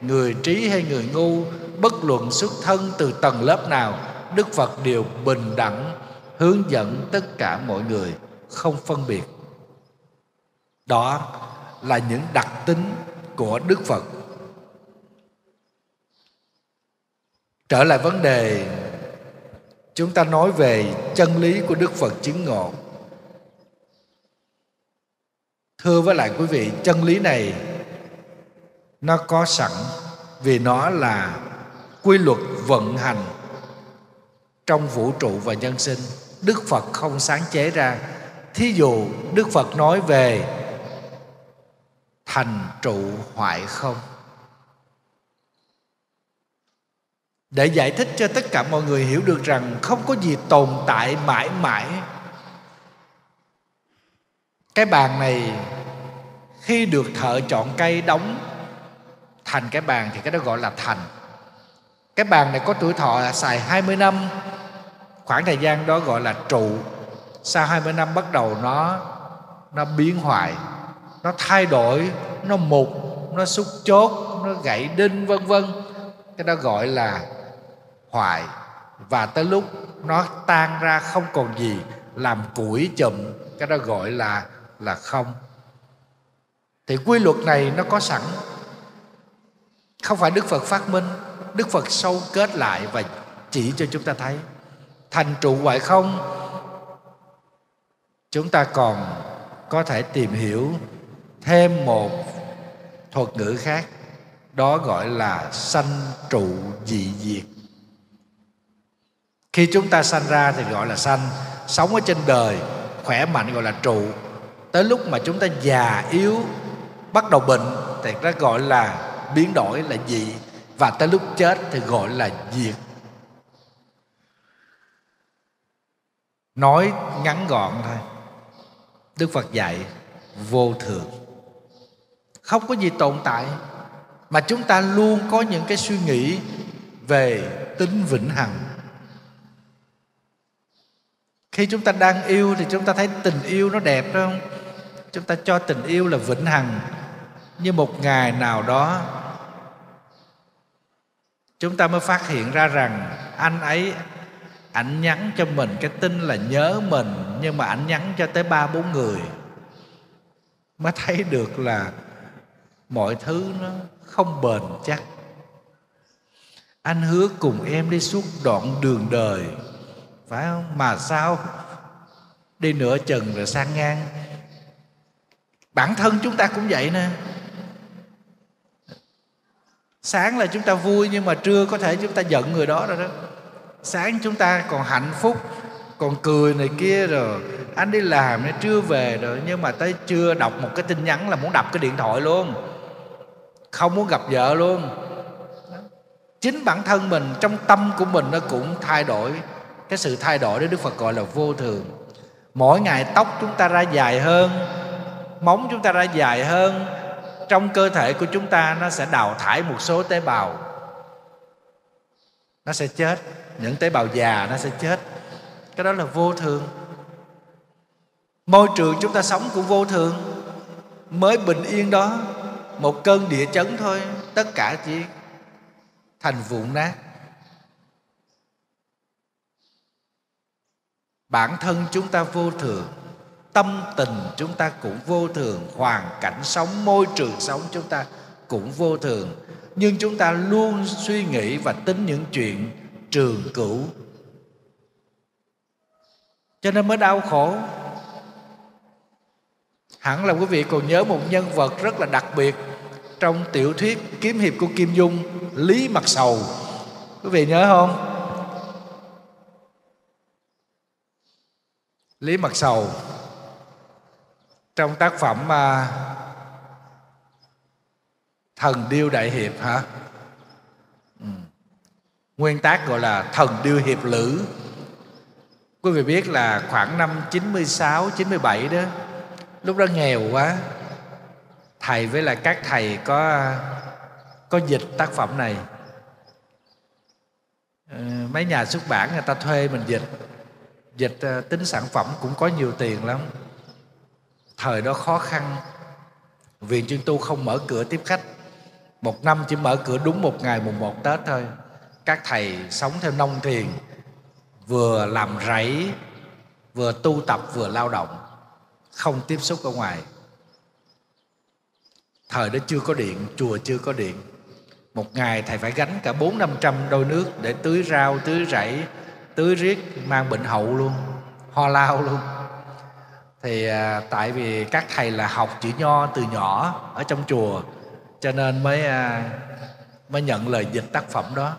người trí hay người ngu, bất luận xuất thân từ tầng lớp nào, Đức Phật đều bình đẳng hướng dẫn tất cả mọi người, không phân biệt. Đó là những đặc tính của Đức Phật. Trở lại vấn đề, chúng ta nói về chân lý của Đức Phật chứng ngộ. Thưa với lại quý vị, chân lý này nó có sẵn vì nó là quy luật vận hành trong vũ trụ và nhân sinh. Đức Phật không sáng chế ra. Thí dụ Đức Phật nói về thành trụ hoại không để giải thích cho tất cả mọi người hiểu được rằng không có gì tồn tại mãi mãi. Cái bàn này khi được thợ chọn cây đóng thành cái bàn thì cái đó gọi là thành. Cái bàn này có tuổi thọ là xài 20 năm, khoảng thời gian đó gọi là trụ. Sau 20 năm bắt đầu nó biến hoại, nó thay đổi, nó mục, nó xúc chốt, nó gãy đinh vân vân. Cái đó gọi là hoại. Và tới lúc nó tan ra không còn gì, làm củi chùm, cái đó gọi là không. Thì quy luật này nó có sẵn, không phải Đức Phật phát minh. Đức Phật sâu kết lại và chỉ cho chúng ta thấy thành trụ hoại không. Chúng ta còn có thể tìm hiểu thêm một thuật ngữ khác Đó gọi là sanh trụ dị diệt. Khi chúng ta sanh ra thì gọi là sanh, sống ở trên đời khỏe mạnh gọi là trụ. Tới lúc mà chúng ta già yếu, bắt đầu bệnh thì nó gọi là biến đổi, là dị. Và tới lúc chết thì gọi là diệt. Nói ngắn gọn thôi, Đức Phật dạy vô thường. Không có gì tồn tại, mà chúng ta luôn có những cái suy nghĩ về tính vĩnh hằng. Khi chúng ta đang yêu thì chúng ta thấy tình yêu nó đẹp đó không? Chúng ta cho tình yêu là vĩnh hằng. Nhưng một ngày nào đó chúng ta mới phát hiện ra rằng anh ấy, ảnh nhắn cho mình cái tin là nhớ mình, nhưng mà ảnh nhắn cho tới 3-4 người. Mới thấy được là mọi thứ nó không bền chắc. Anh hứa cùng em đi suốt đoạn đường đời, phải không? Mà sao đi nửa chừng rồi sang ngang. Bản thân chúng ta cũng vậy nè. Sáng là chúng ta vui, nhưng mà trưa có thể chúng ta giận người đó rồi đó. Sáng chúng ta còn hạnh phúc, còn cười này kia rồi anh đi làm nó trưa về rồi, nhưng mà tới trưa đọc một cái tin nhắn là muốn đập cái điện thoại luôn, không muốn gặp vợ luôn. Chính bản thân mình, trong tâm của mình nó cũng thay đổi. Cái sự thay đổi đó Đức Phật gọi là vô thường. Mỗi ngày tóc chúng ta ra dài hơn, móng chúng ta ra dài hơn, trong cơ thể của chúng ta nó sẽ đào thải một số tế bào, nó sẽ chết. Những tế bào già nó sẽ chết. Cái đó là vô thường. Môi trường chúng ta sống cũng vô thường. Mới bình yên đó, một cơn địa chấn thôi, tất cả chỉ thành vụn nát. Bản thân chúng ta vô thường, tâm tình chúng ta cũng vô thường, hoàn cảnh sống, môi trường sống chúng ta cũng vô thường. Nhưng chúng ta luôn suy nghĩ và tính những chuyện trường cửu, cho nên mới đau khổ. Hẳn là quý vị còn nhớ một nhân vật rất là đặc biệt trong tiểu thuyết Kiếm Hiệp của Kim Dung, Lý Mạc Sầu. Quý vị nhớ không? Lý Mạc Sầu trong tác phẩm Thần Điêu Đại Hiệp hả? Nguyên tác gọi là Thần Điêu Hiệp Lữ. Quý vị biết là khoảng năm 96, 97 đó, lúc đó nghèo quá. Thầy với lại các thầy có dịch tác phẩm này. Mấy nhà xuất bản người ta thuê mình dịch. Dịch tính sản phẩm cũng có nhiều tiền lắm. Thời đó khó khăn, Viện Chuyên Tu không mở cửa tiếp khách. Một năm chỉ mở cửa đúng một ngày mùng 1 Tết thôi. Các thầy sống theo nông thiền, vừa làm rẫy, vừa tu tập, vừa lao động, không tiếp xúc ở ngoài. Thời đó chưa có điện, chùa chưa có điện. Một ngày thầy phải gánh cả 400-500 đôi nước để tưới rau, tưới rẫy, tưới riết, mang bệnh hậu luôn, ho lao luôn. Thì tại vì các thầy là học chữ nho từ nhỏ ở trong chùa, cho nên mới nhận lời dịch tác phẩm đó.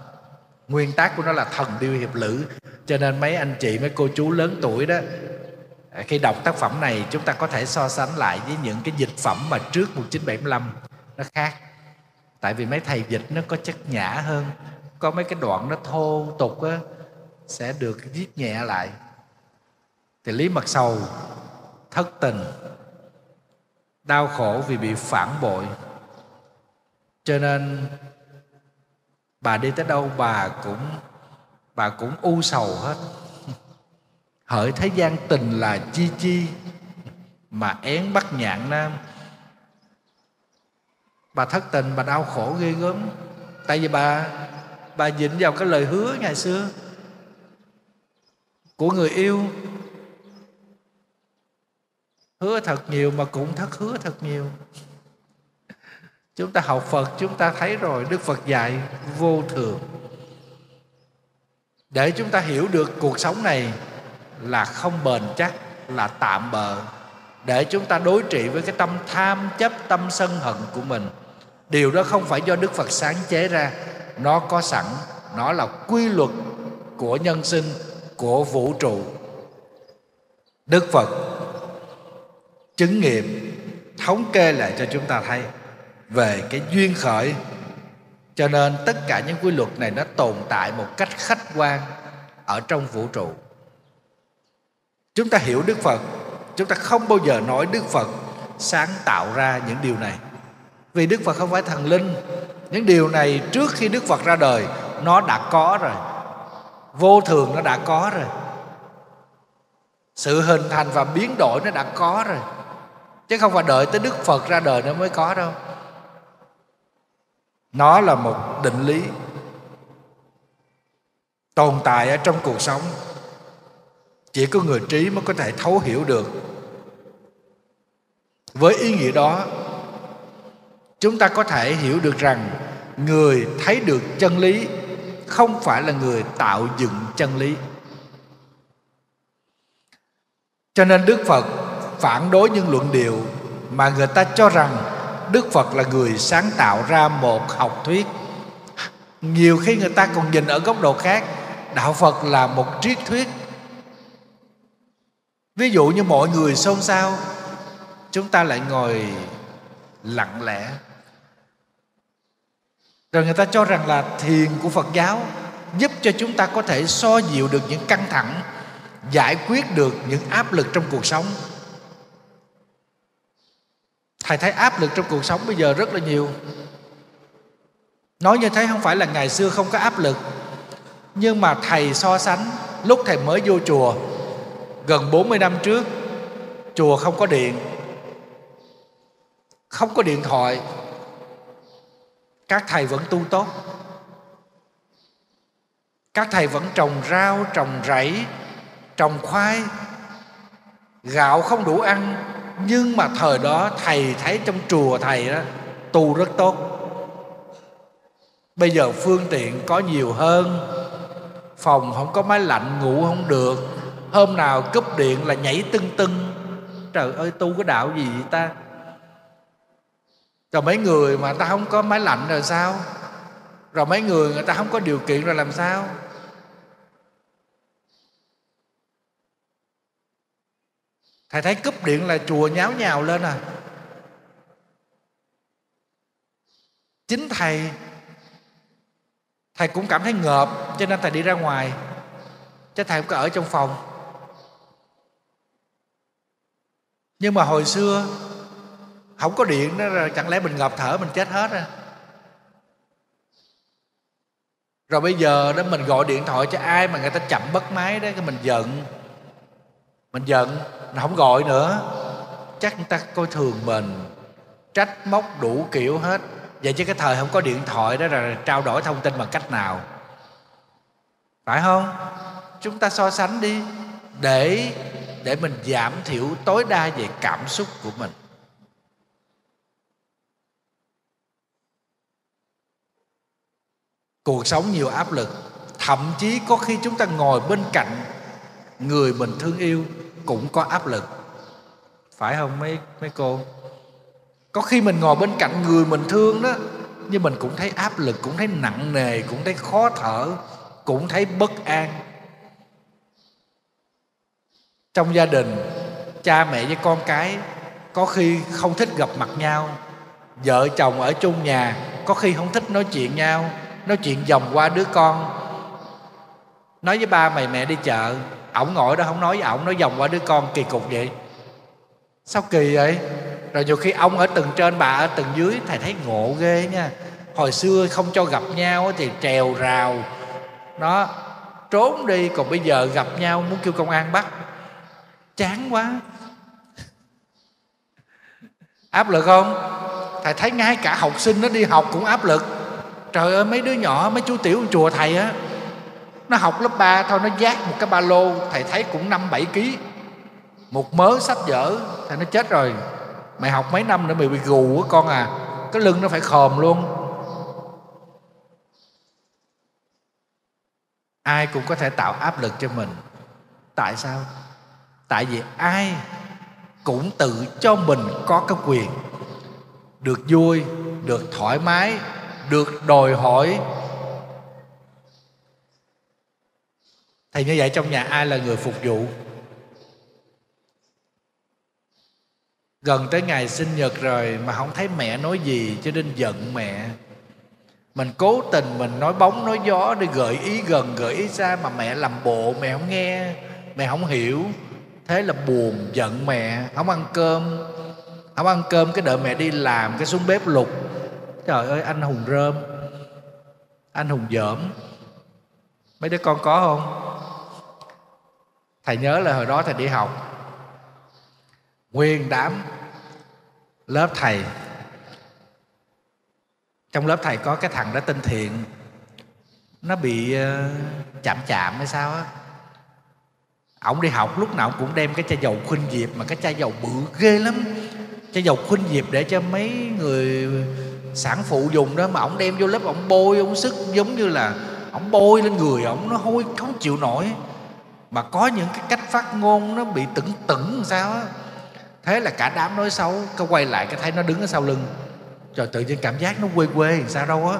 Nguyên tác của nó là Thần Điêu Hiệp Lữ. Cho nên mấy anh chị, mấy cô chú lớn tuổi đó, khi đọc tác phẩm này chúng ta có thể so sánh lại với những cái dịch phẩm mà trước 1975. Nó khác. Tại vì mấy thầy dịch nó có chất nhã hơn. Có mấy cái đoạn nó thô tục á, sẽ được viết nhẹ lại. Thì Lý Mạc Sầu thất tình, đau khổ vì bị phản bội. Cho nên bà đi tới đâu bà cũng u sầu hết. Hỡi thế gian tình là chi chi mà én bắt nhạn nam. Bà thất tình, bà đau khổ ghê gớm. Tại vì bà dính vào cái lời hứa ngày xưa của người yêu. Hứa thật nhiều mà cũng thất hứa thật nhiều. Chúng ta học Phật chúng ta thấy rồi, Đức Phật dạy vô thường. Để chúng ta hiểu được cuộc sống này là không bền chắc, là tạm bợ. Để chúng ta đối trị với cái tâm tham chấp, tâm sân hận của mình. Điều đó không phải do Đức Phật sáng chế ra, nó có sẵn, nó là quy luật của nhân sinh, của vũ trụ. Đức Phật chứng nghiệm, thống kê lại cho chúng ta thấy về cái duyên khởi. Cho nên tất cả những quy luật này nó tồn tại một cách khách quan ở trong vũ trụ. Chúng ta hiểu Đức Phật, chúng ta không bao giờ nói Đức Phật sáng tạo ra những điều này, vì Đức Phật không phải thần linh. Những điều này trước khi Đức Phật ra đời nó đã có rồi. Vô thường nó đã có rồi, sự hình thành và biến đổi nó đã có rồi, chứ không phải đợi tới Đức Phật ra đời nó mới có đâu. Nó là một định lý tồn tại ở trong cuộc sống, chỉ có người trí mới có thể thấu hiểu được. Với ý nghĩa đó, chúng ta có thể hiểu được rằng người thấy được chân lý không phải là người tạo dựng chân lý. Cho nên Đức Phật phản đối những luận điệu mà người ta cho rằng Đức Phật là người sáng tạo ra một học thuyết. Nhiều khi người ta còn nhìn ở góc độ khác, đạo Phật là một triết thuyết. Ví dụ như mọi người xôn xao, chúng ta lại ngồi lặng lẽ. Rồi người ta cho rằng là thiền của Phật giáo giúp cho chúng ta có thể xoa dịu được những căng thẳng, giải quyết được những áp lực trong cuộc sống. Thầy thấy áp lực trong cuộc sống bây giờ rất là nhiều. Nói như thế không phải là ngày xưa không có áp lực, nhưng mà thầy so sánh lúc thầy mới vô chùa gần 40 năm trước, chùa không có điện, không có điện thoại, các thầy vẫn tu tốt. Các thầy vẫn trồng rau, trồng rẫy, trồng khoai. Gạo không đủ ăn, nhưng mà thời đó thầy thấy trong chùa thầy đó tu rất tốt. Bây giờ phương tiện có nhiều hơn, phòng không có máy lạnh, ngủ không được, hôm nào cúp điện là nhảy tưng tưng. Trời ơi, tu cái đạo gì vậy ta? Rồi mấy người mà ta không có máy lạnh rồi sao? Rồi mấy người ta không có điều kiện rồi làm sao? Thầy thấy cúp điện là chùa nháo nhào lên à. Chính thầy cũng cảm thấy ngợp, cho nên thầy đi ra ngoài, chứ thầy không có ở trong phòng. Nhưng mà hồi xưa không có điện đó, rồi chẳng lẽ mình ngợp thở mình chết hết à? Rồi bây giờ đó mình gọi điện thoại cho ai mà người ta chậm bắt máy đó, cái mình giận không gọi nữa, chắc người ta coi thường mình, trách móc đủ kiểu hết. Vậy chứ cái thời không có điện thoại đó là trao đổi thông tin bằng cách nào, phải không? Chúng ta so sánh đi để mình giảm thiểu tối đa về cảm xúc của mình. Cuộc sống nhiều áp lực, thậm chí có khi chúng ta ngồi bên cạnh người mình thương yêu cũng có áp lực, phải không mấy cô? Có khi mình ngồi bên cạnh người mình thương đó, nhưng mình cũng thấy áp lực, cũng thấy nặng nề, cũng thấy khó thở, cũng thấy bất an. Trong gia đình, cha mẹ với con cái có khi không thích gặp mặt nhau, vợ chồng ở chung nhà có khi không thích nói chuyện nhau, nói chuyện vòng qua đứa con. Nói với ba mày mẹ đi chợ, ổng ngồi đó không nói với ổng, nói vòng qua đứa con, kỳ cục vậy. Sao kỳ vậy? Rồi nhiều khi ông ở tầng trên, bà ở tầng dưới. Thầy thấy ngộ ghê nha. Hồi xưa không cho gặp nhau thì trèo rào nó trốn đi, còn bây giờ gặp nhau muốn kêu công an bắt. Chán quá. Áp lực không? Thầy thấy ngay cả học sinh nó đi học cũng áp lực. Trời ơi, mấy đứa nhỏ, mấy chú tiểu chùa thầy á, nó học lớp 3 thôi, nó vác một cái ba lô, thầy thấy cũng 5-7 kg, một mớ sách vở. Thầy nói chết rồi, mày học mấy năm nữa mày bị gù á con à, cái lưng nó phải khòm luôn. Ai cũng có thể tạo áp lực cho mình. Tại sao? Tại vì ai cũng tự cho mình có cái quyền được vui, được thoải mái, được đòi hỏi. Thì như vậy trong nhà ai là người phục vụ? Gần tới ngày sinh nhật rồi mà không thấy mẹ nói gì cho nên giận mẹ. Mình cố tình mình nói bóng nói gió để gợi ý gần gợi ý xa, mà mẹ làm bộ mẹ không nghe, mẹ không hiểu. Thế là buồn, giận mẹ, không ăn cơm. Không ăn cơm cái đợi mẹ đi làm cái xuống bếp lục. Trời ơi, anh hùng rơm, anh hùng dởm. Mấy đứa con có không? Thầy nhớ là hồi đó thầy đi học, nguyên đám lớp thầy, trong lớp thầy có cái thằng đó tên Thiện, nó bị chạm hay sao á. Ổng đi học lúc nào cũng đem cái chai dầu Khuynh Diệp, mà cái chai dầu bự ghê lắm, chai dầu Khuynh Diệp để cho mấy người sản phụ dùng đó, mà ổng đem vô lớp ổng bôi, ổng sức giống như là ổng bôi lên người ổng, nó hôi không chịu nổi. Mà có những cái cách phát ngôn nó bị tửng sao á. Thế là cả đám nói xấu, cái quay lại cái thấy nó đứng ở sau lưng. Trời, tự nhiên cảm giác nó quê làm sao đâu á.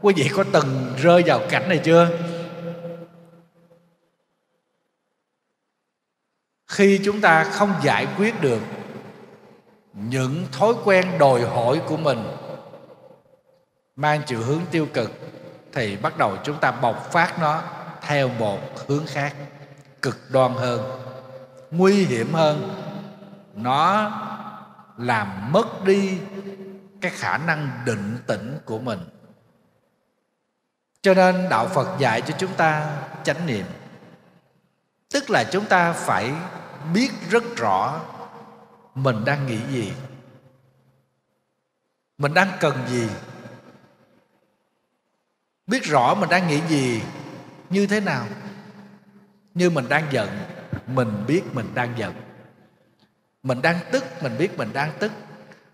Quý vị có từng rơi vào cảnh này chưa? Khi chúng ta không giải quyết được những thói quen đòi hỏi của mình mang chiều hướng tiêu cực, thì bắt đầu chúng ta bộc phát nó theo một hướng khác, cực đoan hơn, nguy hiểm hơn. Nó làm mất đi cái khả năng định tĩnh của mình. Cho nên đạo Phật dạy cho chúng ta chánh niệm, tức là chúng ta phải biết rất rõ mình đang nghĩ gì, mình đang cần gì. Biết rõ mình đang nghĩ gì như thế nào. Như mình đang giận, mình biết mình đang giận. Mình đang tức, mình biết mình đang tức.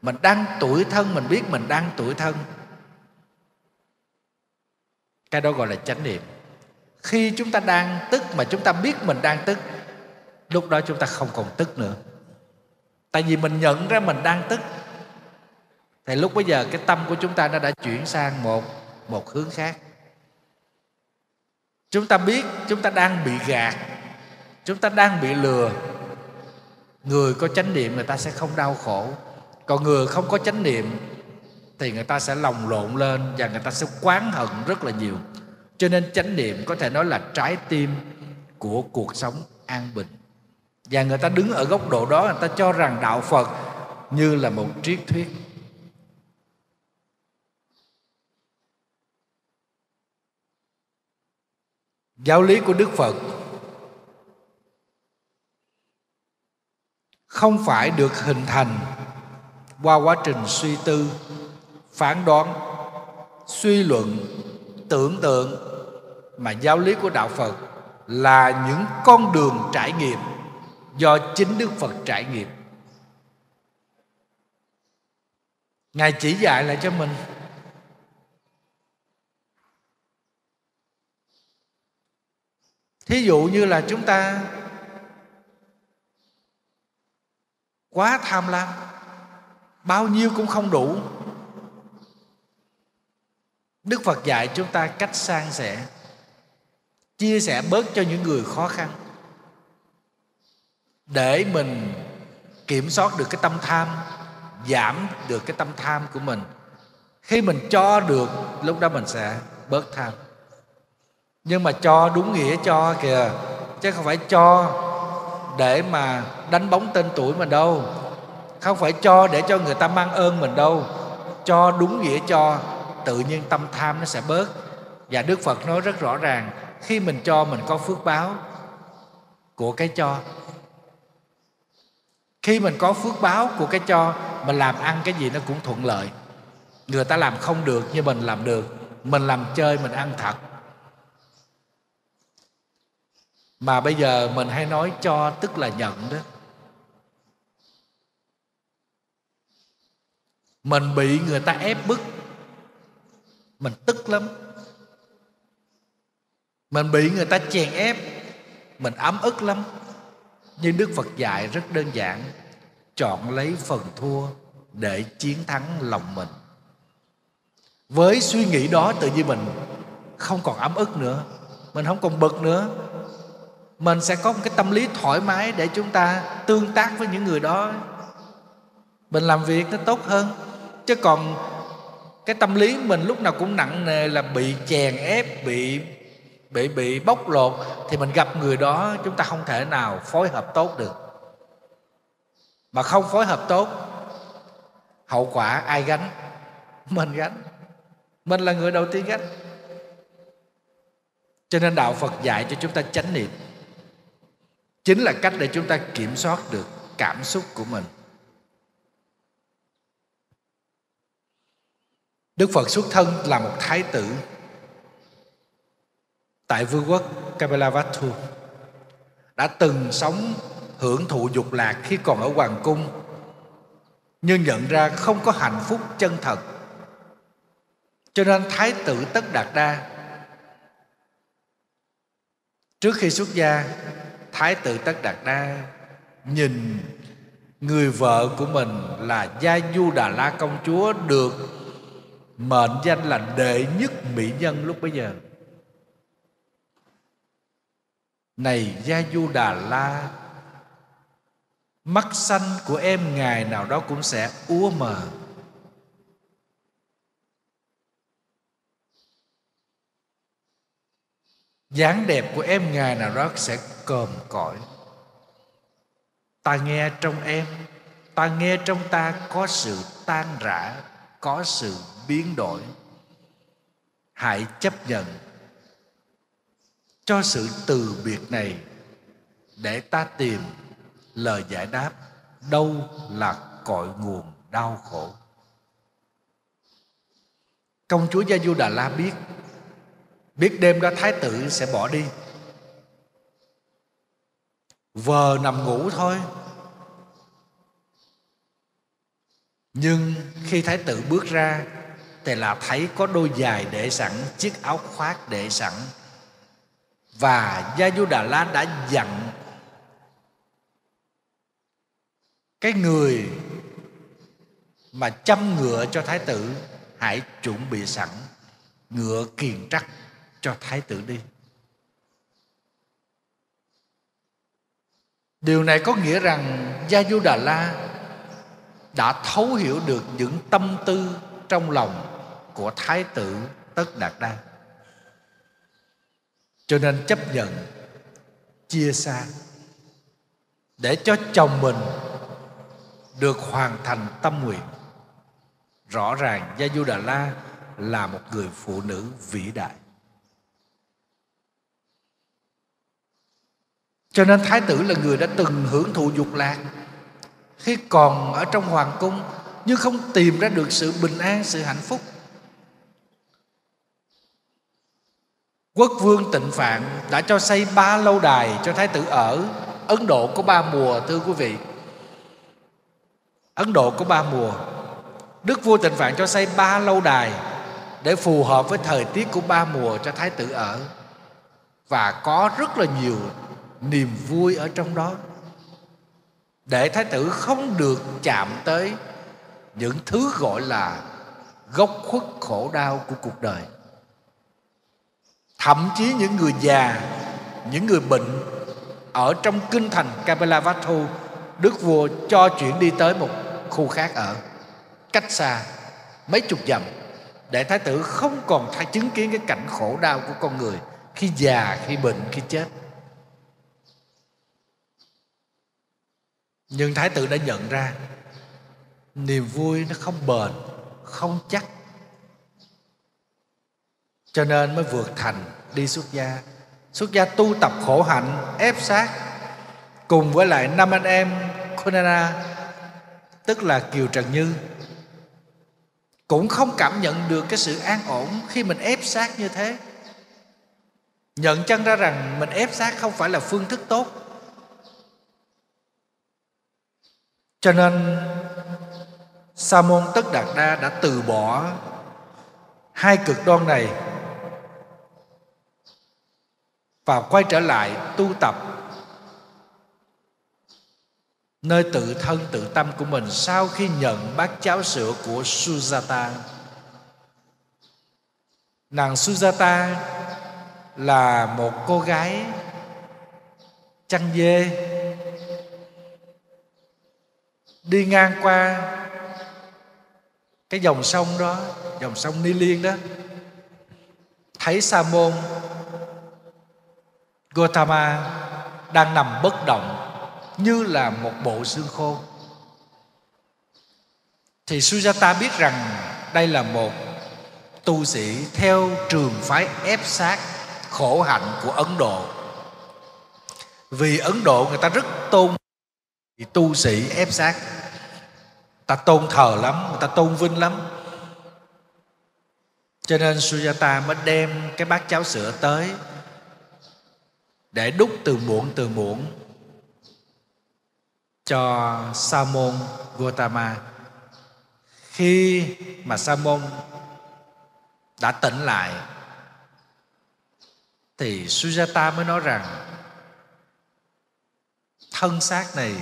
Mình đang tủi thân, mình biết mình đang tủi thân. Cái đó gọi là chánh niệm. Khi chúng ta đang tức mà chúng ta biết mình đang tức, lúc đó chúng ta không còn tức nữa. Tại vì mình nhận ra mình đang tức, thì lúc bây giờ cái tâm của chúng ta nó đã chuyển sang một hướng khác. Chúng ta biết chúng ta đang bị gạt, chúng ta đang bị lừa. Người có chánh niệm người ta sẽ không đau khổ. Còn người không có chánh niệm thì người ta sẽ lồng lộn lên và người ta sẽ oán hận rất là nhiều. Cho nên chánh niệm có thể nói là trái tim của cuộc sống an bình. Và người ta đứng ở góc độ đó, người ta cho rằng đạo Phật như là một triết thuyết. Giáo lý của Đức Phật không phải được hình thành qua quá trình suy tư, phán đoán, suy luận, tưởng tượng, mà giáo lý của đạo Phật là những con đường trải nghiệm do chính Đức Phật trải nghiệm. Ngài chỉ dạy lại cho mình. Thí dụ như là chúng ta quá tham lam, bao nhiêu cũng không đủ. Đức Phật dạy chúng ta cách san sẻ, chia sẻ bớt cho những người khó khăn, để mình kiểm soát được cái tâm tham, giảm được cái tâm tham của mình. Khi mình cho được, lúc đó mình sẽ bớt tham. Nhưng mà cho đúng nghĩa cho kìa, chứ không phải cho để mà đánh bóng tên tuổi mình đâu, không phải cho để cho người ta mang ơn mình đâu. Cho đúng nghĩa cho, tự nhiên tâm tham nó sẽ bớt. Và Đức Phật nói rất rõ ràng, khi mình cho mình có phước báo của cái cho. Khi mình có phước báo của cái cho, mình làm ăn cái gì nó cũng thuận lợi. Người ta làm không được nhưng mình làm được. Mình làm chơi, mình ăn thật. Mà bây giờ mình hay nói cho tức là nhận đó. Mình bị người ta ép bức, mình tức lắm. Mình bị người ta chèn ép, mình ấm ức lắm. Nhưng Đức Phật dạy rất đơn giản, chọn lấy phần thua để chiến thắng lòng mình. Với suy nghĩ đó tự nhiên mình không còn ấm ức nữa, mình không còn bực nữa, mình sẽ có một cái tâm lý thoải mái để chúng ta tương tác với những người đó, mình làm việc nó tốt hơn. Chứ còn cái tâm lý mình lúc nào cũng nặng nề là bị chèn ép, bị bóc lột, thì mình gặp người đó chúng ta không thể nào phối hợp tốt được. Mà không phối hợp tốt, hậu quả ai gánh? Mình gánh. Mình là người đầu tiên gánh. Cho nên đạo Phật dạy cho chúng ta chánh niệm chính là cách để chúng ta kiểm soát được cảm xúc của mình. Đức Phật xuất thân là một thái tử tại vương quốc Kapilavastu, đã từng sống hưởng thụ dục lạc khi còn ở hoàng cung, nhưng nhận ra không có hạnh phúc chân thật. Cho nên thái tử Tất Đạt Đa, trước khi xuất gia, thái tử Tất Đạt Đa nhìn người vợ của mình là Gia Du Đà La công chúa được mệnh danh là đệ nhất mỹ nhân lúc bấy giờ. Này Gia Du Đà La, mắt xanh của em ngày nào đó cũng sẽ úa mờ. Dáng đẹp của em ngày nào đó sẽ còm cõi. Ta nghe trong em, ta nghe trong ta có sự tan rã, có sự biến đổi. Hãy chấp nhận cho sự từ biệt này để ta tìm lời giải đáp đâu là cội nguồn đau khổ. Công chúa Gia Du Đà La biết đêm đó thái tử sẽ bỏ đi. Vờ nằm ngủ thôi. Nhưng khi thái tử bước ra thì là thấy có đôi giày để sẵn, chiếc áo khoác để sẵn. Và Gia Du Đà La đã dặn cái người mà chăm ngựa cho thái tử hãy chuẩn bị sẵn ngựa kiền trắc cho thái tử đi. Điều này có nghĩa rằng Gia Du Đà La đã thấu hiểu được những tâm tư trong lòng của thái tử Tất Đạt Đa. Cho nên chấp nhận chia xa để cho chồng mình được hoàn thành tâm nguyện. Rõ ràng Gia Du Đà La là một người phụ nữ vĩ đại. Cho nên thái tử là người đã từng hưởng thụ dục lạc khi còn ở trong hoàng cung, nhưng không tìm ra được sự bình an, sự hạnh phúc. Quốc vương Tịnh Phạn đã cho xây 3 lâu đài cho thái tử ở. Ấn Độ có 3 mùa, thưa quý vị. Ấn Độ có 3 mùa. Đức vua Tịnh Phạn cho xây 3 lâu đài để phù hợp với thời tiết của 3 mùa cho thái tử ở. Và có rất là nhiều niềm vui ở trong đó, để thái tử không được chạm tới những thứ gọi là gốc khuất khổ đau của cuộc đời. Thậm chí những người già, những người bệnh ở trong kinh thành Kapilavastu, đức vua cho chuyển đi tới một khu khác ở, cách xa mấy chục dặm, để thái tử không còn chứng kiến cái cảnh khổ đau của con người khi già, khi bệnh, khi chết. Nhưng thái tử đã nhận ra niềm vui nó không bền, không chắc, cho nên mới vượt thành đi xuất gia. Xuất gia tu tập khổ hạnh, ép sát, cùng với lại 5 anh em Khonana, tức là Kiều Trần Như, cũng không cảm nhận được cái sự an ổn khi mình ép sát như thế. Nhận chân ra rằng mình ép sát không phải là phương thức tốt. Cho nên Sa môn Tất Đạt Đa đã từ bỏ 2 cực đoan này và quay trở lại tu tập nơi tự thân tự tâm của mình. Sau khi nhận bát cháo sữa của Sujata, Nàng Sujata là một cô gái chăn dê đi ngang qua cái dòng sông đó, dòng sông Ni Liên đó, thấy Sa môn Gautama đang nằm bất động như là một bộ xương khô. Thì Sujata biết rằng đây là một tu sĩ theo trường phái ép sát khổ hạnh của Ấn Độ. Vì Ấn Độ người ta rất tôn tu sĩ ép sát, ta tôn thờ lắm, người ta tôn vinh lắm. Cho nên Sujata mới đem cái bát cháo sữa tới để đút từ muỗng cho Sa môn Gautama. Khi mà Sa môn đã tỉnh lại thì Sujata mới nói rằng thân xác này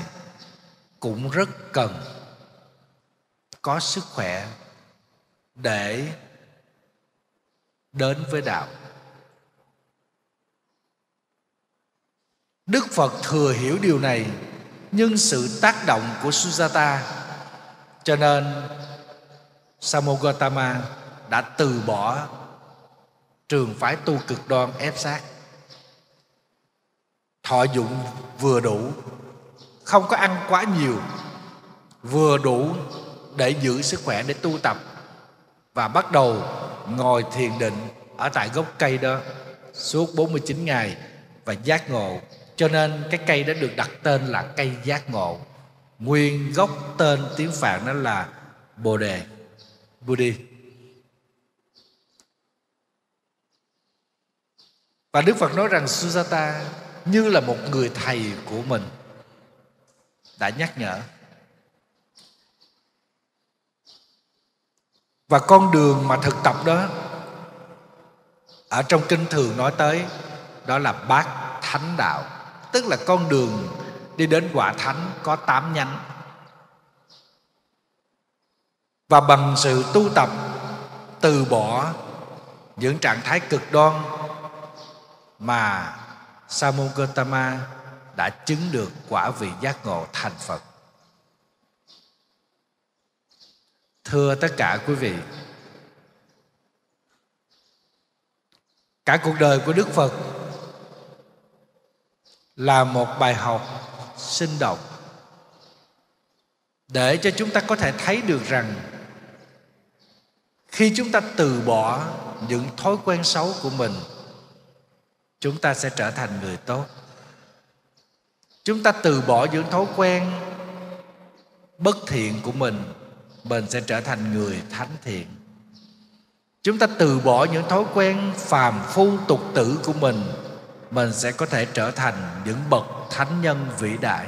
cũng rất cần có sức khỏe để đến với đạo. Đức Phật thừa hiểu điều này, nhưng sự tác động của Sujata, cho nên Sa môn Gautama đã từ bỏ trường phái tu cực đoan ép sát, thọ dụng vừa đủ, không có ăn quá nhiều, vừa đủ để giữ sức khỏe để tu tập, và bắt đầu ngồi thiền định ở tại gốc cây đó suốt 49 ngày và giác ngộ. Cho nên cái cây đã được đặt tên là cây giác ngộ. Nguyên gốc tên tiếng Phạn đó là Bồ Đề, Bodhi. Và Đức Phật nói rằng Sujata như là một người thầy của mình đã nhắc nhở. Và con đường mà thực tập đó ở trong kinh thường nói tới, đó là bát thánh đạo, tức là con đường đi đến quả thánh có 8 nhánh. Và bằng sự tu tập từ bỏ những trạng thái cực đoan mà Sa môn Gautama đã chứng được quả vị giác ngộ thành Phật. Thưa tất cả quý vị, cả cuộc đời của Đức Phật là một bài học sinh động để cho chúng ta có thể thấy được rằng khi chúng ta từ bỏ những thói quen xấu của mình, chúng ta sẽ trở thành người tốt. Chúng ta từ bỏ những thói quen bất thiện của mình sẽ trở thành người thánh thiện. Chúng ta từ bỏ những thói quen phàm phu tục tử của mình sẽ có thể trở thành những bậc thánh nhân vĩ đại.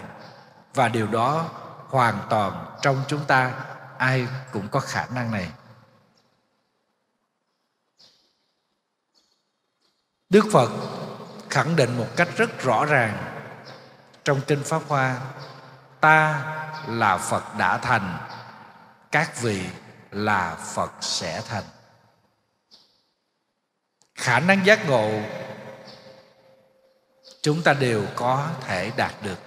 Và điều đó hoàn toàn trong chúng ta, ai cũng có khả năng này. Đức Phật khẳng định một cách rất rõ ràng trong kinh Pháp Hoa: ta là Phật đã thành, các vị là Phật sẽ thành. Khả năng giác ngộ chúng ta đều có thể đạt được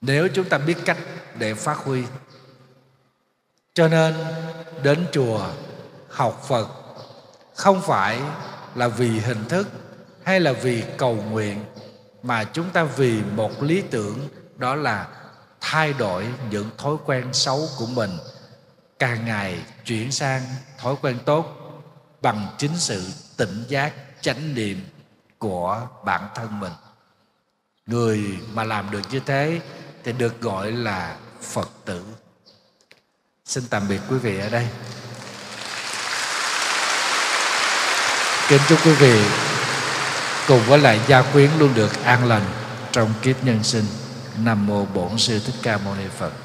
nếu chúng ta biết cách để phát huy. Cho nên đến chùa học Phật không phải là vì hình thức hay là vì cầu nguyện, mà chúng ta vì một lý tưởng, đó là thay đổi những thói quen xấu của mình, càng ngày chuyển sang thói quen tốt bằng chính sự tỉnh giác chánh niệm của bản thân mình. Người mà làm được như thế thì được gọi là Phật tử. Xin tạm biệt quý vị ở đây. Kính chúc quý vị cùng với lại gia quyến luôn được an lành trong kiếp nhân sinh. Nam Mô Bổn Sư Thích Ca Mâu Ni Phật.